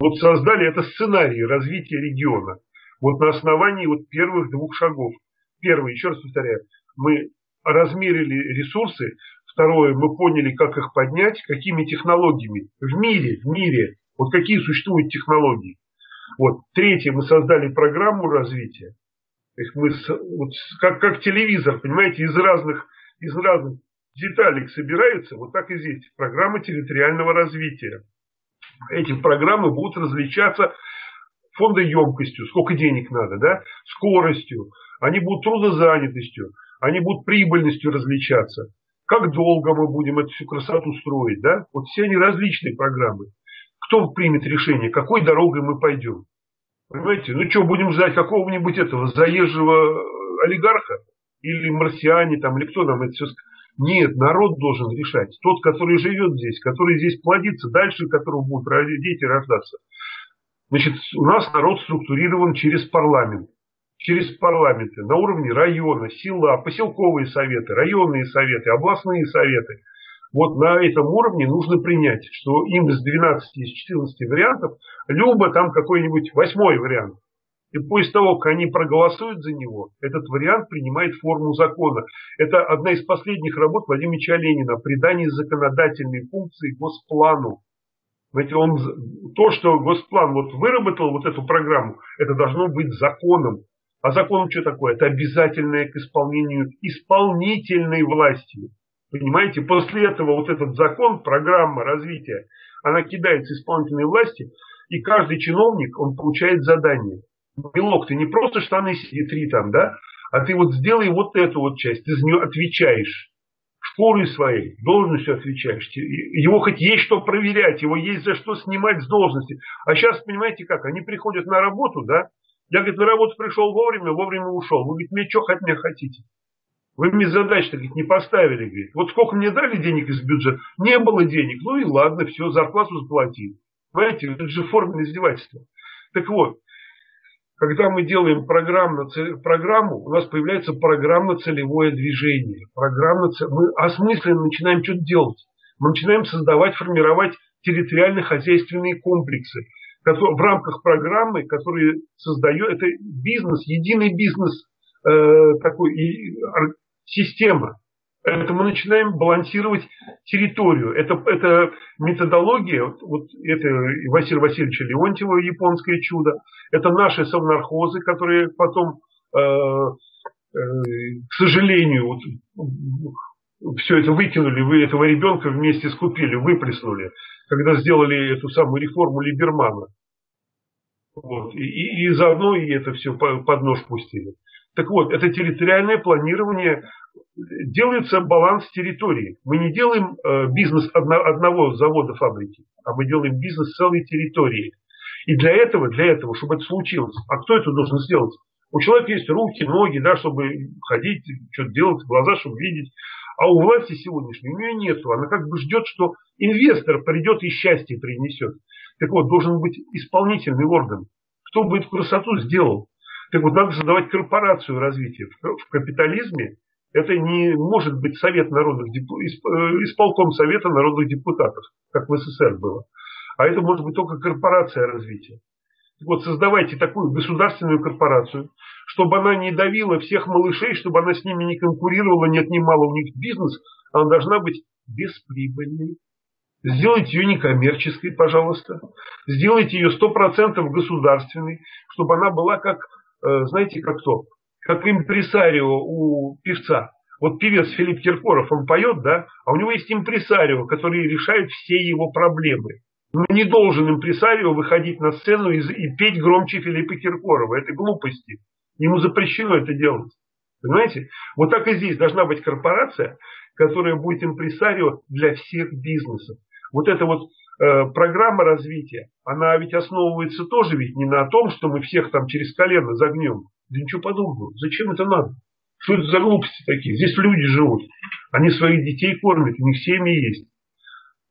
Вот создали это сценарий развития региона. Вот на основании вот первых двух шагов. Первый, еще раз повторяю, мы размерили ресурсы. Второе, мы поняли, как их поднять, какими технологиями. В мире, в мире, вот какие существуют технологии. Вот. Третье, мы создали программу развития. Мы, вот, как, как телевизор, понимаете, из разных, из разных деталей собирается, вот так и здесь. Программа территориального развития. Эти программы будут различаться фондоемкостью, сколько денег надо, да? Скоростью, они будут трудозанятостью. Они будут прибыльностью различаться. Как долго мы будем эту всю красоту строить, да? Вот все они различные программы. Кто примет решение, какой дорогой мы пойдем? Понимаете? Ну что, будем ждать какого-нибудь этого заезжего олигарха? Или марсиане, там, или кто нам это все скажет? Нет, народ должен решать. Тот, который живет здесь, который здесь плодится, дальше которого будут дети рождаться. Значит, у нас народ структурирован через парламент. Через парламенты, на уровне района, села, поселковые советы, районные советы, областные советы. Вот на этом уровне нужно принять, что им из двенадцати, из четырнадцати вариантов, либо там какой-нибудь восьмой вариант. И после того, как они проголосуют за него, этот вариант принимает форму закона. Это одна из последних работ Владимира Ильича Ленина о придании законодательной функции Госплану. Знаете, он, то, что Госплан вот выработал вот эту программу, это должно быть законом. А закон что такое? Это обязательное к исполнению исполнительной властью. Понимаете? После этого вот этот закон, программа развития, она кидается исполнительной власти, и каждый чиновник, он получает задание. Милок, ты не просто штаны сетри там, да? А ты вот сделай вот эту вот часть, ты за нее отвечаешь. Шкурой своей, должностью отвечаешь. Его хоть есть что проверять, его есть за что снимать с должности. А сейчас, понимаете как, они приходят на работу, да? Я, говорит, на работу пришел вовремя, вовремя ушел. Вы, говорит, мне что от меня хотите? Вы мне задач-то, говорит, не поставили, говорит. Вот сколько мне дали денег из бюджета? Не было денег. Ну и ладно, все, зарплату заплатили. Понимаете, это же форма издевательства. Так вот, когда мы делаем программно, программу, у нас появляется программно-целевое движение. Программно, мы осмысленно начинаем что-то делать. Мы начинаем создавать, формировать территориально-хозяйственные комплексы. В рамках программы, которые создает, это бизнес, единый бизнес, э, такой, и, ар, система. Это мы начинаем балансировать территорию. Это, это методология, вот это Василия Васильевича Леонтьева, японское чудо. Это наши совнархозы, которые потом, э, э, к сожалению, вот, все это выкинули, вы этого ребенка вместе скупили, выплеснули, когда сделали эту самую реформу Либермана. Вот, и, и заодно и это все под нож пустили. Так вот, это территориальное планирование, делается баланс территории. Мы не делаем э, бизнес одно, одного завода, фабрики, а мы делаем бизнес целой территории. И для этого, для этого, чтобы это случилось, а кто это должен сделать? У человека есть руки, ноги, да, чтобы ходить, что-то делать, глаза, чтобы видеть. А у власти сегодняшней у нее нету. Она как бы ждет, что инвестор придет и счастье принесет. Так вот, должен быть исполнительный орган. Кто бы эту красоту сделал? Так вот, надо создавать корпорацию развития. В капитализме это не может быть совет народных депутатов, исполком совета народных депутатов, как в СССР было. А это может быть только корпорация развития. Так вот, создавайте такую государственную корпорацию, чтобы она не давила всех малышей, чтобы она с ними не конкурировала, не отнимала у них бизнес. Она должна быть бесприбыльной. Сделайте ее некоммерческой, пожалуйста. Сделайте ее сто процентов государственной, чтобы она была как, знаете, как кто? Как импресарио у певца. Вот певец Филипп Киркоров, он поет, да? А у него есть импресарио, который решает все его проблемы. Но не должен импресарио выходить на сцену и, и петь громче Филиппа Киркорова. Это глупости. Ему запрещено это делать. Понимаете? Вот так и здесь должна быть корпорация, которая будет импресарио для всех бизнесов. Вот эта вот э, программа развития, она ведь основывается тоже ведь не на том, что мы всех там через колено загнем. Да ничего подобного. Зачем это надо? Что это за глупости такие? Здесь люди живут. Они своих детей кормят, у них семьи есть.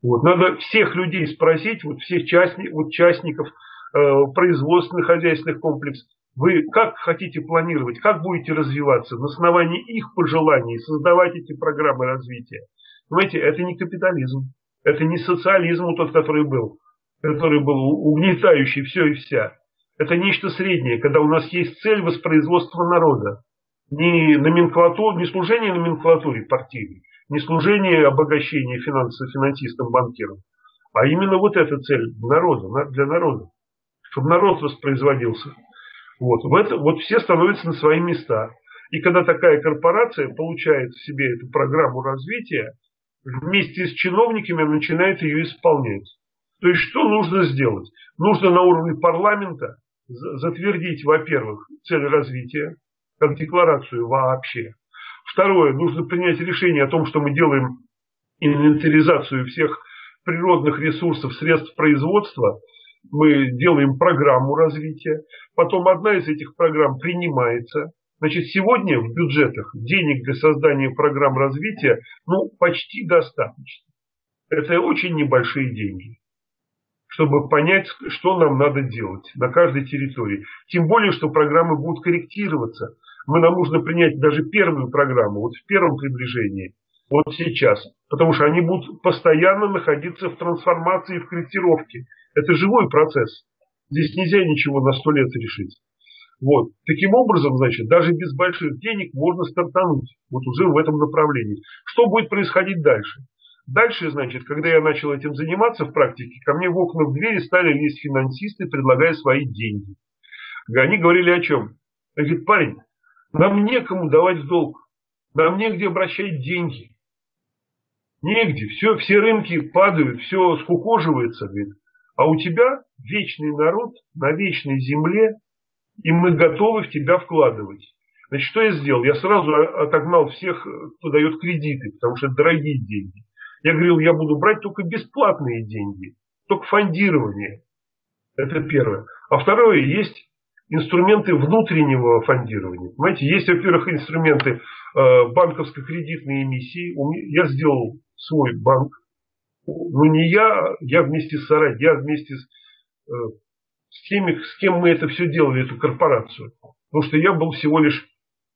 Вот. Надо всех людей спросить, вот всех частни, вот частников, э, производственных, хозяйственных комплексов. Вы как хотите планировать, как будете развиваться на основании их пожеланий, создавать эти программы развития. Понимаете, это не капитализм. Это не социализм, вот тот, который был. Который был угнетающий все и вся. Это нечто среднее, когда у нас есть цель воспроизводства народа. Не, номенклатур, не служение номенклатуре партийной, не служение обогащения финансов, финансистам, банкирам, а именно вот эта цель народа, для народа, чтобы народ воспроизводился. Вот, в это, вот все становятся на свои места. И когда такая корпорация получает в себе эту программу развития, вместе с чиновниками начинает ее исполнять. То есть что нужно сделать? Нужно на уровне парламента затвердить, во-первых, цель развития, как декларацию вообще. Второе, нужно принять решение о том, что мы делаем инвентаризацию всех природных ресурсов, средств производства. Мы делаем программу развития. Потом одна из этих программ принимается. Значит, сегодня в бюджетах денег для создания программ развития ну, почти достаточно. Это очень небольшие деньги, чтобы понять, что нам надо делать на каждой территории. Тем более, что программы будут корректироваться. Мы, нам нужно принять даже первую программу, вот в первом приближении, вот сейчас. Потому что они будут постоянно находиться в трансформации, в корректировке. Это живой процесс. Здесь нельзя ничего на сто лет решить. Вот. Таким образом, значит, даже без больших денег можно стартануть. Вот уже в этом направлении. Что будет происходить дальше? Дальше, значит, когда я начал этим заниматься в практике, ко мне в окна в двери стали лезть финансисты, предлагая свои деньги. Они говорили о чем? Я говорю, парень, нам некому давать в долг. Нам негде обращать деньги. Негде. Все, все рынки падают, все скукоживается. Говорит. А у тебя вечный народ на вечной земле, и мы готовы в тебя вкладывать. Значит, что я сделал? Я сразу отогнал всех, кто дает кредиты, потому что это дорогие деньги. Я говорил, я буду брать только бесплатные деньги, только фондирование. Это первое. А второе, есть инструменты внутреннего фондирования. Понимаете, есть, во-первых, инструменты банковско-кредитной эмиссии. Я сделал свой банк. Но не я, я вместе с Сарай, я вместе с, с теми, с кем мы это все делали, эту корпорацию. Потому что я был всего лишь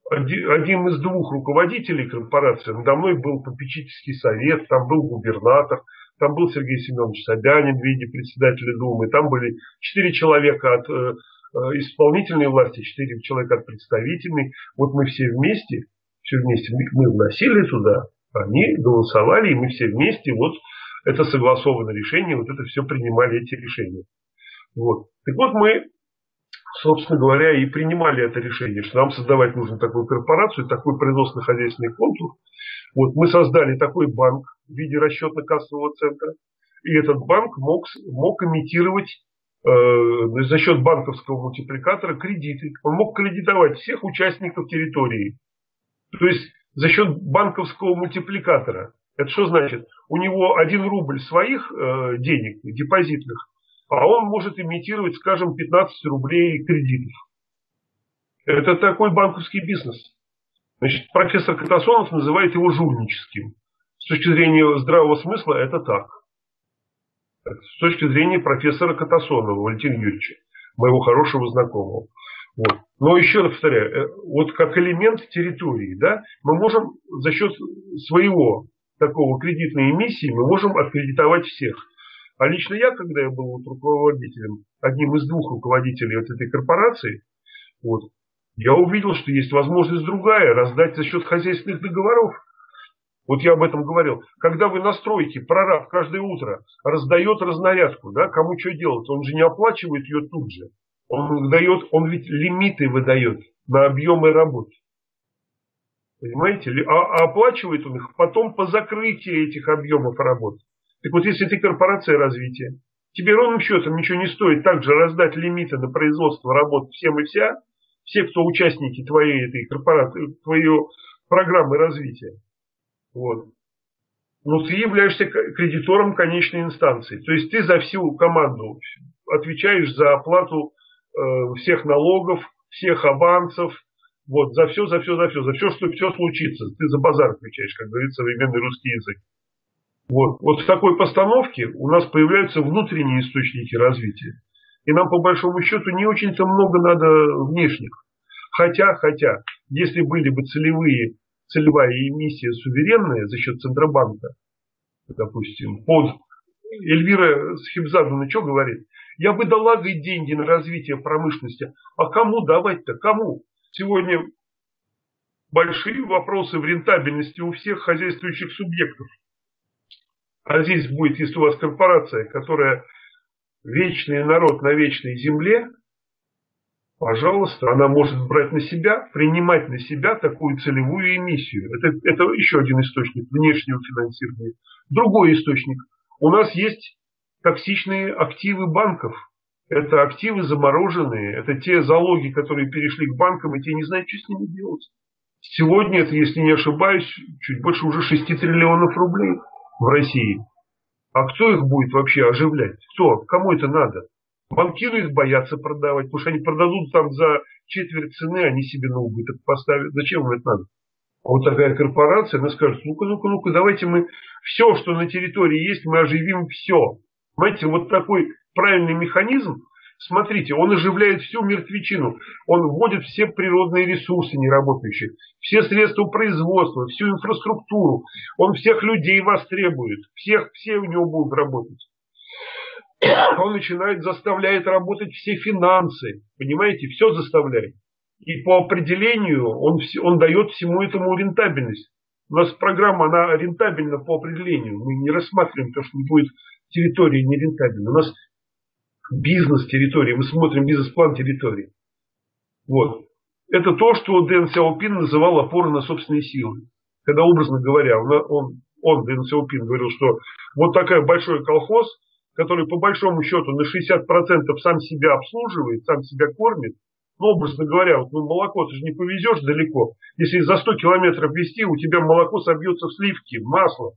один из двух руководителей корпорации. Надо мной был попечительский совет, там был губернатор, там был Сергей Семенович Собянин в виде председателя Думы, там были четыре человека от э, исполнительной власти, четыре человека от представительной. Вот мы все вместе, все вместе мы вносили туда Они голосовали, и мы все вместе вот это согласованное решение, вот это все принимали, эти решения. Вот. Так вот, мы, собственно говоря, и принимали это решение, что нам создавать нужно такую корпорацию, такой производственно-хозяйственный контур. Вот мы создали такой банк в виде расчетно-кассового центра, и этот банк мог, мог эмитировать э, за счет банковского мультипликатора кредиты. Он мог кредитовать всех участников территории. То есть за счет банковского мультипликатора. Это что значит? У него один рубль своих э, денег, депозитных, а он может имитировать, скажем, пятнадцать рублей кредитов. Это такой банковский бизнес. Значит, профессор Катасонов называет его жульническим. С точки зрения здравого смысла это так. С точки зрения профессора Катасонова, Валентина Юрьевича, моего хорошего знакомого. Вот. Но еще раз повторяю, вот как элемент территории, да, мы можем за счет своего такого кредитной эмиссии мы можем откредитовать всех. А лично я, когда я был руководителем, одним из двух руководителей вот этой корпорации, вот, я увидел, что есть возможность другая, раздать за счет хозяйственных договоров. Вот я об этом говорил. Когда вы на стройке, прораб каждое утро раздает разнарядку, да, кому что делать, он же не оплачивает ее тут же. Он дает, он ведь лимиты выдает на объемы работ. Понимаете? А оплачивает он их потом по закрытии этих объемов работ. Так вот, если ты корпорация развития, тебе ровным счетом ничего не стоит также раздать лимиты на производство работ всем и вся, все, кто участники твоей этой корпорации, твоей программы развития. Вот. Но ты являешься кредитором конечной инстанции. То есть ты за всю команду отвечаешь за оплату э, всех налогов, всех авансов, вот, за все, за все, за все, за все, что все случится. Ты за базар отвечаешь, как говорит современный русский язык. Вот. Вот в такой постановке у нас появляются внутренние источники развития. И нам, по большому счету, не очень-то много надо внешних. Хотя, хотя, если были бы целевые, целевая эмиссия суверенная за счет Центробанка, допустим, под Эльвира Схибзадовна что говорит? Я бы дала деньги на развитие промышленности. А кому давать-то? Кому? Сегодня большие вопросы в рентабельности у всех хозяйствующих субъектов. А здесь будет, если у вас корпорация, которая вечный народ на вечной земле, пожалуйста, она может брать на себя, принимать на себя такую целевую эмиссию. Это, это еще один источник внешнего финансирования. Другой источник. У нас есть токсичные активы банков. Это активы замороженные, это те залоги, которые перешли к банкам, и те не знают, что с ними делать. Сегодня это, если не ошибаюсь, чуть больше уже шести триллионов рублей в России. А кто их будет вообще оживлять? Кто? Кому это надо? Банкиры их боятся продавать, потому что они продадут там за четверть цены, они себе на убыток поставят. Зачем им это надо? А вот такая корпорация, она скажет, ну-ка, ну-ка, ну-ка, давайте мы все, что на территории есть, мы оживим все. Понимаете, вот такой правильный механизм, смотрите, он оживляет всю мертвечину, он вводит все природные ресурсы неработающие, все средства производства, всю инфраструктуру, он всех людей востребует, всех, все у него будут работать. Он начинает, заставляет работать все финансы, понимаете, все заставляет. И по определению он, он дает всему этому рентабельность. У нас программа, она рентабельна по определению, мы не рассматриваем то, что не будет территории нерентабельна. У нас бизнес территории, мы смотрим бизнес-план территории. Вот. Это то, что Дэн Сяопин называл опорой на собственные силы. Когда, образно говоря, он, он, он Дэн Сяопин, говорил, что вот такой большой колхоз, который по большому счету на шестьдесят процентов сам себя обслуживает, сам себя кормит. Ну, образно говоря, вот, ну, молоко ты же не повезешь далеко. Если за сто километров везти, у тебя молоко собьется в сливки, в масло.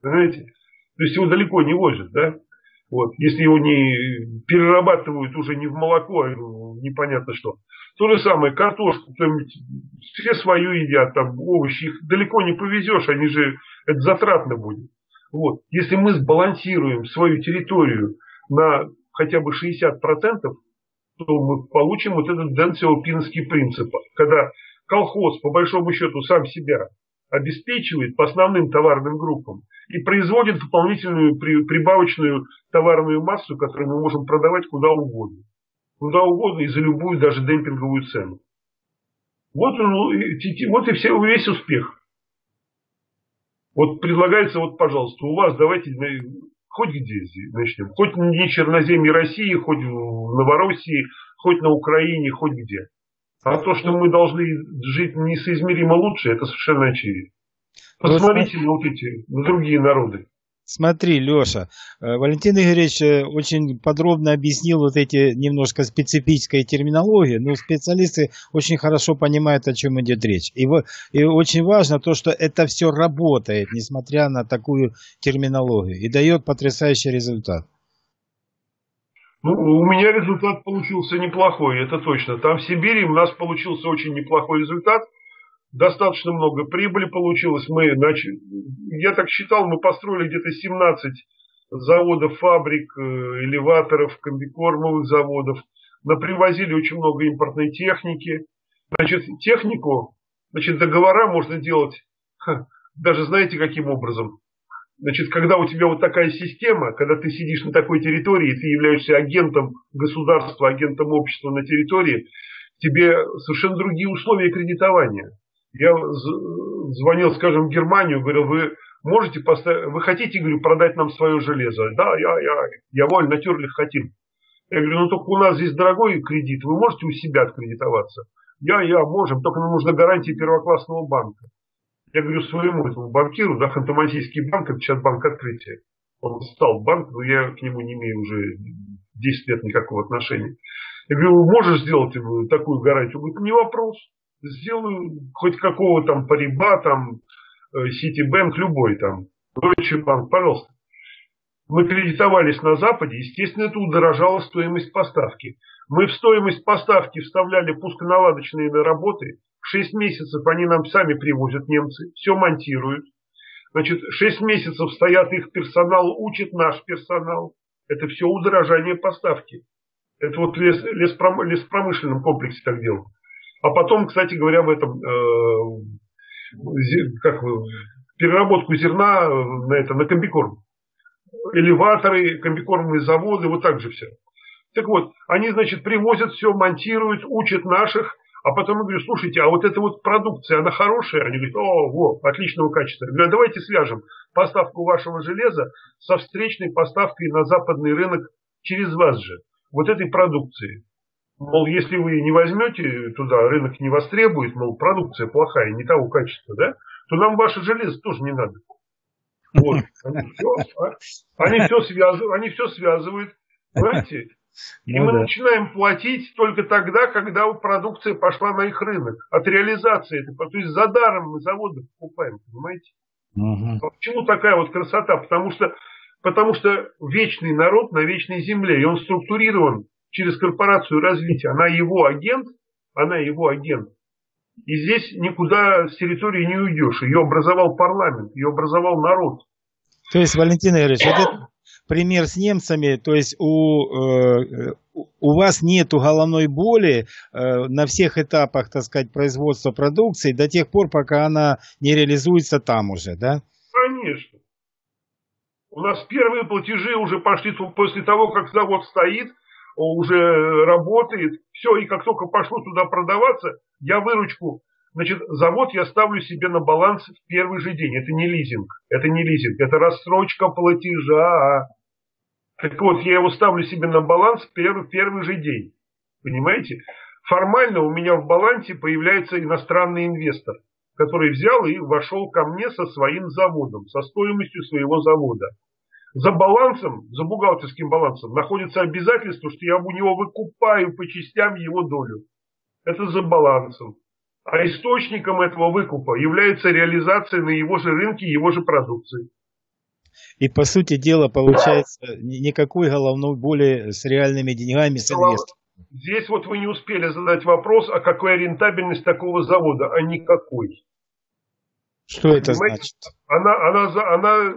Понимаете? То есть его далеко не возят, да? Вот. Если его не перерабатывают уже не в молоко, а непонятно что. То же самое, картошку, все свою едят, там, овощи, их далеко не повезешь, они же, это затратно будет. Вот. Если мы сбалансируем свою территорию на хотя бы шестьдесят процентов, то мы получим вот этот Дэн Сяопинский принцип, когда колхоз, по большому счету, сам себя обеспечивает по основным товарным группам и производит дополнительную прибавочную товарную массу, которую мы можем продавать куда угодно. Куда угодно и за любую даже демпинговую цену. Вот, он, вот и все, весь успех. Вот предлагается, вот, пожалуйста, у вас давайте хоть где начнем. Хоть не черноземье России, хоть в Новороссии, хоть на Украине, хоть где. А то, что мы должны жить несоизмеримо лучше, это совершенно очевидно. Посмотрите на вот эти, на другие народы. Смотри, Леша, Валентин Игоревич очень подробно объяснил вот эти немножко специфические терминологии, но специалисты очень хорошо понимают, о чем идет речь. И, и очень важно то, что это все работает, несмотря на такую терминологию, и дает потрясающий результат. Ну, у меня результат получился неплохой, это точно. Там в Сибири у нас получился очень неплохой результат. Достаточно много прибыли получилось. Мы начали, я так считал, мы построили где-то семнадцать заводов, фабрик, элеваторов, комбикормовых заводов. Напривозили очень много импортной техники. Значит, технику, значит, договора можно делать, ха, даже знаете каким образом. Значит, когда у тебя вот такая система, когда ты сидишь на такой территории, ты являешься агентом государства, агентом общества на территории, тебе совершенно другие условия кредитования. Я звонил, скажем, в Германию, говорил, вы можете поставить, вы хотите, говорю, продать нам свое железо? Да, я, я, я воль, натюрлих хотим. Я говорю, ну только у нас здесь дорогой кредит, вы можете у себя откредитоваться? Я, я, можем, только нам нужна гарантия первоклассного банка. Я говорю своему этому банкиру, да, Ханты-Мансийский банк, это сейчас банк открытия. Он стал банк, но я к нему не имею уже десять лет никакого отношения. Я говорю, можешь сделать такую гарантию? Он говорит, не вопрос. Сделаю хоть какого там Париба, там, Ситибанк, любой там, Deutsche Bank, пожалуйста. Мы кредитовались на Западе, естественно, это удорожала стоимость поставки. Мы в стоимость поставки вставляли пусконаладочные наработы. шесть месяцев они нам сами привозят, немцы, все монтируют. Значит, шесть месяцев стоят их персонал, учит наш персонал. Это все удорожание поставки. Это вот лес, леспром, леспромышленном комплексе так делают. А потом, кстати говоря, в этом э, зер, как, переработку зерна на, это, на комбикорм. Элеваторы, комбикормовые заводы, вот так же все. Так вот, они, значит, привозят все, монтируют, учат наших. А потом я говорю, слушайте, а вот эта вот продукция, она хорошая? Они говорят, о, во, отличного качества. Я говорю, давайте свяжем поставку вашего железа со встречной поставкой на западный рынок через вас же. Вот этой продукции. Мол, если вы не возьмете туда, рынок не востребует, мол, продукция плохая, не того качества, да, то нам ваше железо тоже не надо. Вот. Они все, они все связывают, они все связывают, понимаете? И ну, мы да. начинаем платить только тогда, когда продукция пошла на их рынок. От реализации этого. То есть за даром мы заводы покупаем, понимаете? Угу. А почему такая вот красота? Потому что, потому что вечный народ на вечной земле, и он структурирован через корпорацию развития. Она его агент, она его агент. И здесь никуда с территории не уйдешь. Ее образовал парламент, ее образовал народ. То есть, Валентин Игоревич, вот это пример с немцами, то есть у... Э, у вас нету головной боли э, на всех этапах, так сказать, производства продукции до тех пор, пока она не реализуется там уже, да? Конечно. У нас первые платежи уже пошли после того, как завод стоит, уже работает, все, и как только пошло туда продаваться, я выручку, значит, завод я ставлю себе на баланс в первый же день. Это не лизинг, это не лизинг, это рассрочка платежа. Так вот, я его ставлю себе на баланс в первый, первый же день, понимаете? Формально у меня в балансе появляется иностранный инвестор, который взял и вошел ко мне со своим заводом, со стоимостью своего завода. За балансом, за бухгалтерским балансом находится обязательство, что я у него выкупаю по частям его долю. Это за балансом. А источником этого выкупа является реализация на его же рынке его же продукции. И по сути дела получается никакой головной боли с реальными деньгами, с инвестором. Здесь вот вы не успели задать вопрос, а какая рентабельность такого завода, а никакой. Что это значит? Она, она, она,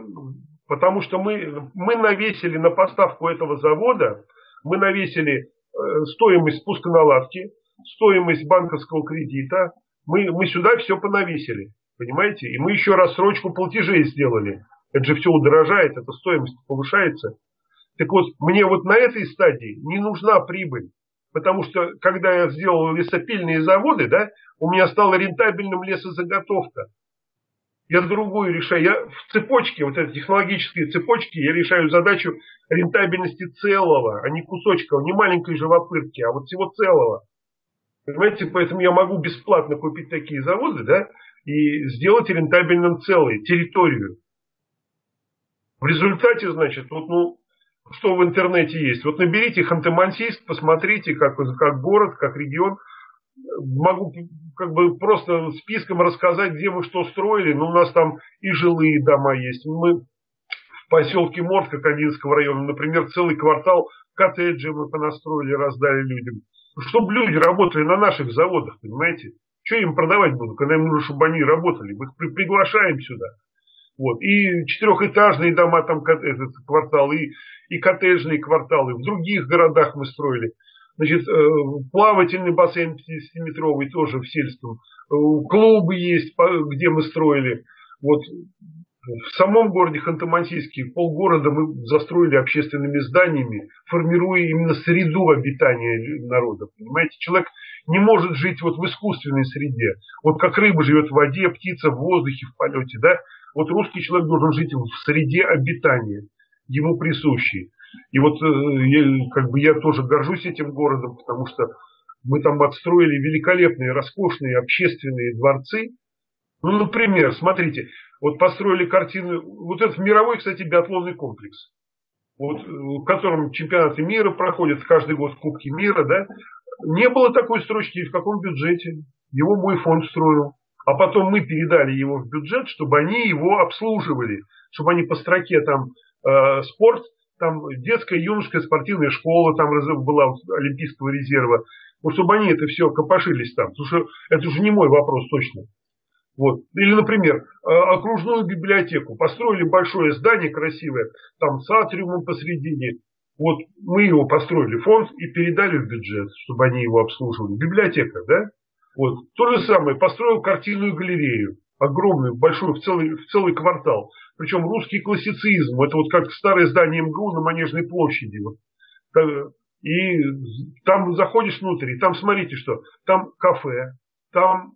потому что мы, мы навесили на поставку этого завода, мы навесили стоимость спусконаладки, стоимость банковского кредита, мы, мы сюда все понавесили, понимаете? И мы еще рассрочку платежей сделали. Это же все удорожает, эта стоимость повышается. Так вот, мне вот на этой стадии не нужна прибыль. Потому что, когда я сделал лесопильные заводы, да, у меня стала рентабельным лесозаготовка. я другую решаю. Я в цепочке, вот этой технологической цепочке, я решаю задачу рентабельности целого, а не кусочка, не маленькой живопырки, а вот всего целого. Понимаете, поэтому я могу бесплатно купить такие заводы, да, и сделать рентабельным целый, территорию. В результате, значит, вот, ну, что в интернете есть. Вот наберите Ханты-Мансийск, посмотрите, как, как город, как регион. Могу как бы просто списком рассказать, где мы что строили. Ну, у нас там и жилые дома есть. Мы в поселке Мордка Кандинского района, например, целый квартал коттеджей мы понастроили, раздали людям. Чтобы люди работали на наших заводах, понимаете? Что я им продавать буду, когда им нужно, чтобы они работали? Мы их приглашаем сюда. Вот. И четырехэтажные дома, там этот квартал, и, и коттеджные кварталы. В других городах мы строили. Значит, плавательный бассейн пятидесятиметровый тоже в сельском. Клубы есть, где мы строили. Вот. В самом городе Ханты-Мансийске полгорода мы застроили общественными зданиями, формируя именно среду обитания народа. Понимаете, человек не может жить вот в искусственной среде. Вот как рыба живет в воде, птица в воздухе, в полете. Да? Вот русский человек должен жить в среде обитания, ему присущей. И вот я, как бы я тоже горжусь этим городом, потому что мы там отстроили великолепные, роскошные общественные дворцы. Ну, например, смотрите, вот построили картину, вот этот мировой, кстати, биатлонный комплекс, вот, в котором чемпионаты мира проходят каждый год, Кубки мира, да, не было такой строчки, в каком бюджете, его мой фонд строил, а потом мы передали его в бюджет, чтобы они его обслуживали, чтобы они по строке там э, спорт, там детская, юношеская спортивная школа там была, Олимпийского резерва, вот чтобы они это все копошились там, потому что это уже не мой вопрос точно. Вот. Или, например, окружную библиотеку. Построили большое здание красивое, там с атриумом посредине. Вот мы его построили, фонд, и передали в бюджет, чтобы они его обслуживали. Библиотека, да? Вот. То же самое, построил картинную галерею. Огромную, большую, в целый, в целый квартал. Причем русский классицизм. Это вот как старое здание эм гэ у на Манежной площади. Вот. И там заходишь внутрь, и там смотрите, что там кафе, там...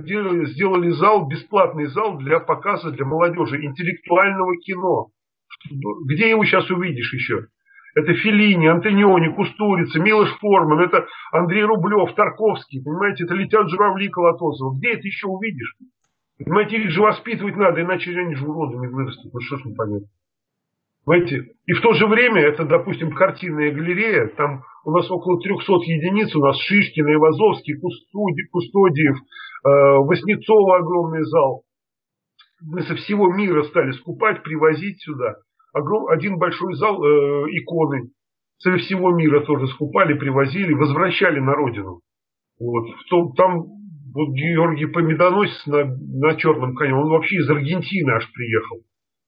сделали зал, бесплатный зал для показа для молодежи интеллектуального кино. Где его сейчас увидишь еще? Это Феллини, Антониони, Кустурица, Милош Форман, это Андрей Рублев, Тарковский, понимаете, это летят журавли Колотозова. Где это еще увидишь? Понимаете, их же воспитывать надо, иначе они же уродами вырастут. Ну что ж непонятно. Понимаете? И в то же время, это, допустим, картинная галерея, там у нас около трёхсот единиц, у нас Шишкин, Ивазовский, Кустодиев, Васнецова огромный зал. Мы со всего мира стали скупать, привозить сюда. Один большой зал, э, иконы. Со всего мира тоже скупали, привозили, возвращали на родину. Вот. Том, там вот Георгий Помидоносец на, на черном коне, он вообще из Аргентины аж приехал.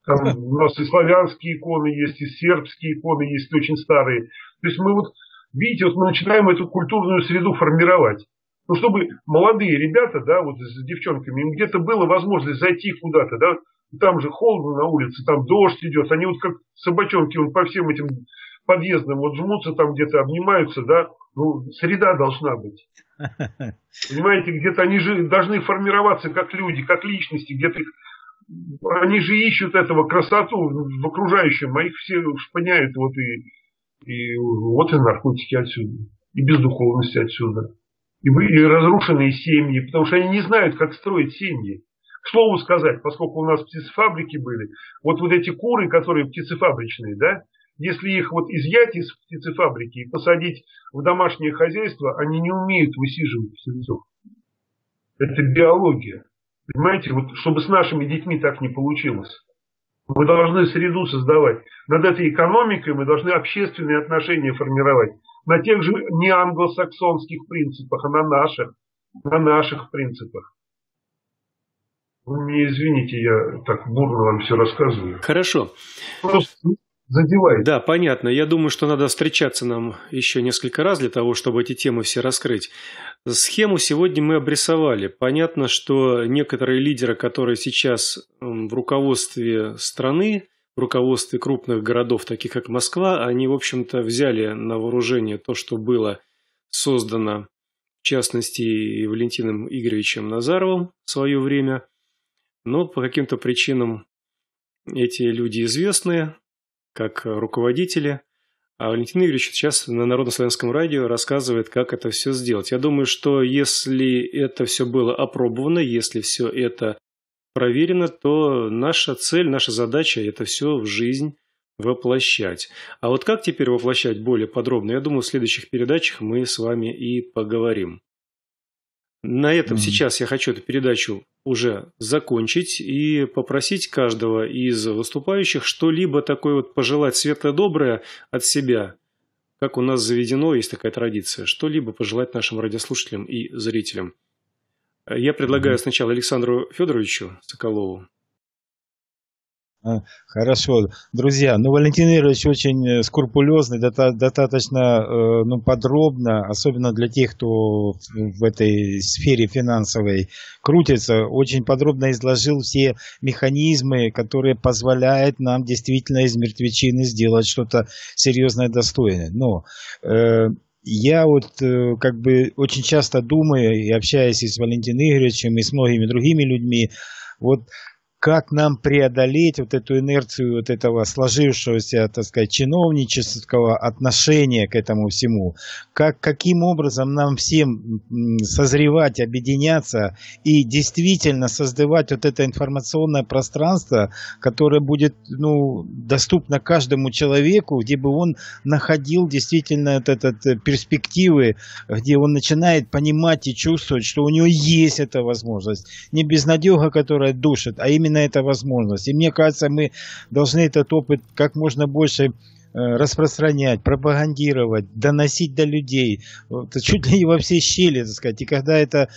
Там у нас и славянские иконы есть, и сербские иконы есть, очень старые. То есть мы вот, видите, вот мы начинаем эту культурную среду формировать. Ну, чтобы молодые ребята, да, вот с девчонками, им где-то было возможность зайти куда-то, да, там же холодно на улице, там дождь идет, они вот как собачонки вот по всем этим подъездам вот жмутся, там где-то обнимаются, да, ну, среда должна быть. Понимаете, где-то они же должны формироваться как люди, как личности, где-то их... Они же ищут этого красоту в окружающем, а их все шпыняют, вот и, и вот и наркотики отсюда, и бездуховность отсюда, и, и разрушенные семьи, потому что они не знают, как строить семьи. К слову сказать, поскольку у нас птицефабрики были, вот, вот эти куры, которые птицефабричные, да, если их вот изъять из птицефабрики и посадить в домашнее хозяйство, они не умеют высиживать птенцов. Это биология. Понимаете, вот чтобы с нашими детьми так не получилось. Мы должны среду создавать. Над этой экономикой мы должны общественные отношения формировать. На тех же не англосаксонских принципах, а на наших. На наших принципах. Вы мне извините, я так бурно вам все рассказываю. Хорошо. Просто задевает. Да, понятно. Я думаю, что надо встречаться нам еще несколько раз для того, чтобы эти темы все раскрыть. Схему сегодня мы обрисовали. Понятно, что некоторые лидеры, которые сейчас в руководстве страны, в руководстве крупных городов, таких как Москва, они, в общем-то, взяли на вооружение то, что было создано, в частности, и Валентином Игоревичем Назаровым в свое время. Но по каким-то причинам эти люди известны как руководители. А Валентин Игоревич сейчас на Народно-славянском радио рассказывает, как это все сделать. Я думаю, что если это все было опробовано, если все это проверено, то наша цель, наша задача – это все в жизнь воплощать. А вот как теперь воплощать более подробно, я думаю, в следующих передачах мы с вами и поговорим. На этом mm-hmm. сейчас я хочу эту передачу уже закончить и попросить каждого из выступающих что-либо такое вот пожелать светло-доброе от себя, как у нас заведено, есть такая традиция, что-либо пожелать нашим радиослушателям и зрителям. Я предлагаю mm-hmm. сначала Александру Федоровичу Соколову. Хорошо. Друзья, ну, Валентин Игоревич очень скрупулезный, достаточно ну, подробно, особенно для тех, кто в этой сфере финансовой крутится, очень подробно изложил все механизмы, которые позволяют нам действительно из мертвечины сделать что-то серьезное, достойное. Но э, я вот э, как бы очень часто думаю, и общаясь и с Валентином Игоревичем, и с многими другими людьми, вот как нам преодолеть вот эту инерцию вот этого сложившегося, так сказать, чиновнического отношения к этому всему? Как, каким образом нам всем созревать, объединяться и действительно создавать вот это информационное пространство, которое будет ну, доступно каждому человеку, где бы он находил действительно вот этот перспективы, где он начинает понимать и чувствовать, что у него есть эта возможность. Не безнадега, которая душит, а именно эта возможность. И мне кажется, мы должны этот опыт как можно больше распространять, пропагандировать, доносить до людей, чуть ли не во все щели, так сказать. И когда это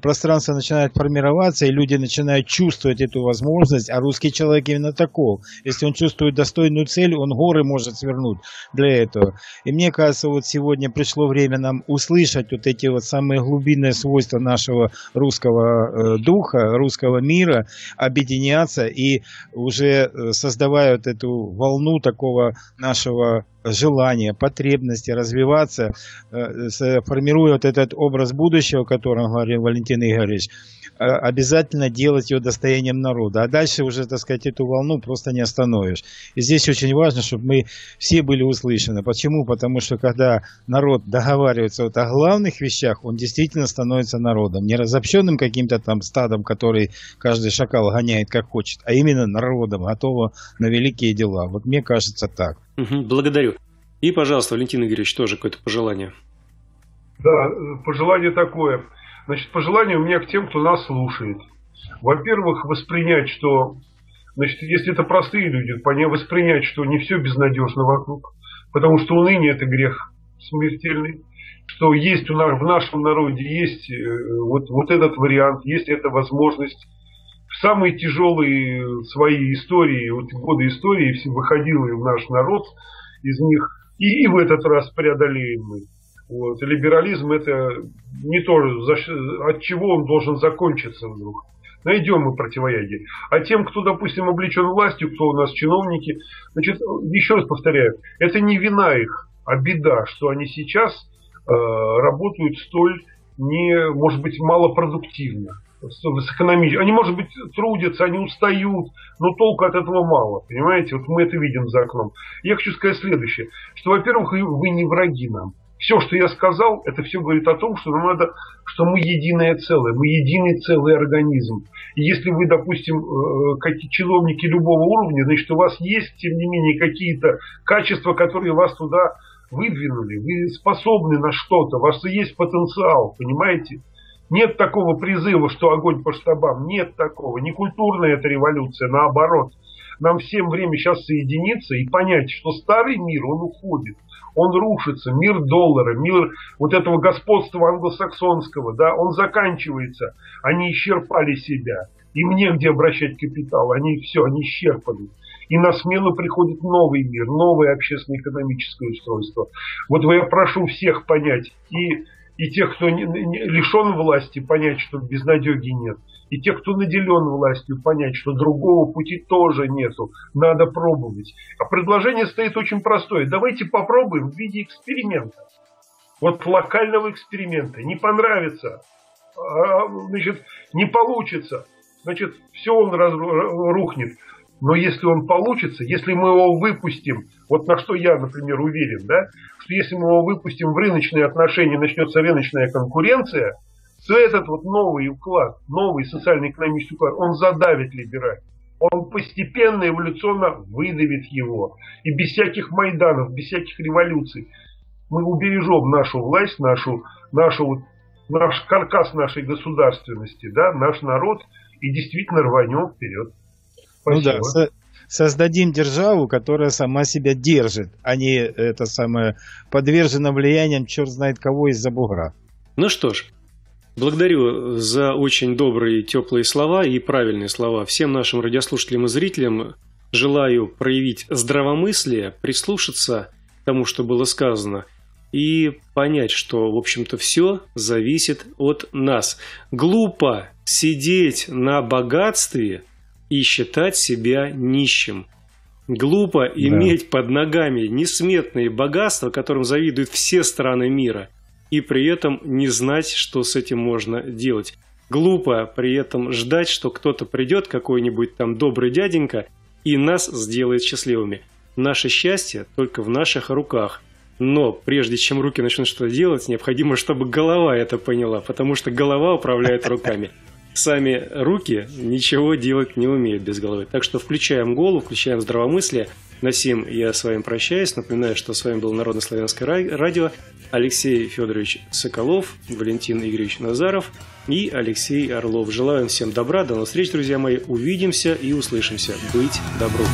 пространство начинает формироваться, и люди начинают чувствовать эту возможность, а русский человек именно таков. Если он чувствует достойную цель, он горы может свернуть для этого. И мне кажется, вот сегодня пришло время нам услышать вот эти вот самые глубинные свойства нашего русского духа, русского мира, объединяться и уже создавая вот эту волну такого нашего желания, потребности развиваться, формируя вот этот образ будущего, о котором говорил Валентин Игоревич, обязательно делать его достоянием народа. А дальше уже, так сказать, эту волну просто не остановишь. И здесь очень важно, чтобы мы все были услышаны. Почему? Потому что когда народ договаривается вот о главных вещах, он действительно становится народом. Не разобщенным каким-то там стадом, который каждый шакал гоняет как хочет, а именно народом, готовым на великие дела. Вот мне кажется так. Благодарю. И, пожалуйста, Валентин Игоревич, тоже какое-то пожелание. Да, пожелание такое. Значит, пожелание у меня к тем, кто нас слушает. Во-первых, воспринять, что... Значит, если это простые люди, воспринять, что не все безнадежно вокруг. Потому что уныние – это грех смертельный. Что есть у нас в нашем народе, есть вот, вот этот вариант, есть эта возможность. В самые тяжелые свои истории, вот годы истории, выходил и наш народ из них. И, и в этот раз преодолеемый. Вот. Либерализм это не то, от чего он должен закончиться вдруг. Найдем мы противоядие. А тем, кто, допустим, облечен властью, кто у нас чиновники, значит, еще раз повторяю, это не вина их, а беда, что они сейчас э, работают столь, не, может быть, малопродуктивно. С экономией. Они, может быть, трудятся, они устают, но толку от этого мало. Понимаете, вот мы это видим за окном. Я хочу сказать следующее, что, во-первых, вы не враги нам. Все, что я сказал, это все говорит о том, что нам надо, что мы единое целое, мы единый целый организм. И если вы, допустим, какие чиновники любого уровня, значит, у вас есть, тем не менее, какие-то качества, которые вас туда выдвинули, вы способны на что-то, у вас есть потенциал, понимаете? Нет такого призыва, что огонь по штабам, нет такого. Не культурная эта революция, наоборот. Нам всем время сейчас соединиться и понять, что старый мир, он уходит. Он рушится, мир доллара, мир вот этого господства англосаксонского, да, он заканчивается. Они исчерпали себя. Им негде обращать капитал, они все, они исчерпаны. И на смену приходит новый мир, новое общественно-экономическое устройство. Вот я прошу всех понять, и, и тех, кто не, не, лишен власти, понять, что безнадеги нет. И те, кто наделен властью, понять, что другого пути тоже нету. Надо пробовать. А предложение стоит очень простое. Давайте попробуем в виде эксперимента. Вот локального эксперимента. Не понравится, а, значит, не получится. значит, все он рухнет. Но если он получится, если мы его выпустим, вот на что я, например, уверен, да, что если мы его выпустим в рыночные отношения, начнется рыночная конкуренция, то этот вот новый уклад, новый социально-экономический уклад, он задавит либерализм. Он постепенно, эволюционно выдавит его. И без всяких майданов, без всяких революций мы убережем нашу власть, нашу, нашу, наш каркас нашей государственности, да, наш народ, и действительно рванем вперед. Спасибо. Ну да, создадим державу, которая сама себя держит, а не это самое, подвержена влиянием черт знает кого из-за бугра. Ну что ж. Благодарю за очень добрые, теплые слова и правильные слова. Всем нашим радиослушателям и зрителям желаю проявить здравомыслие, прислушаться к тому, что было сказано, и понять, что, в общем-то, все зависит от нас. Глупо сидеть на богатстве и считать себя нищим. Глупо иметь под ногами несметные богатства, которым завидуют все страны мира, и при этом не знать, что с этим можно делать. Глупо при этом ждать, что кто-то придет, какой-нибудь там добрый дяденька, и нас сделает счастливыми. Наше счастье только в наших руках. Но прежде чем руки начнут что-то делать, необходимо, чтобы голова это поняла, потому что голова управляет руками. Сами руки ничего делать не умеют без головы. Так что включаем голову, включаем здравомыслие. На сим я с вами прощаюсь. Напоминаю, что с вами был Народно-славянское радио. Алексей Федорович Соколов, Валентин Игоревич Назаров и Алексей Орлов. Желаю всем добра. До новых встреч, друзья мои. Увидимся и услышимся. Быть добром.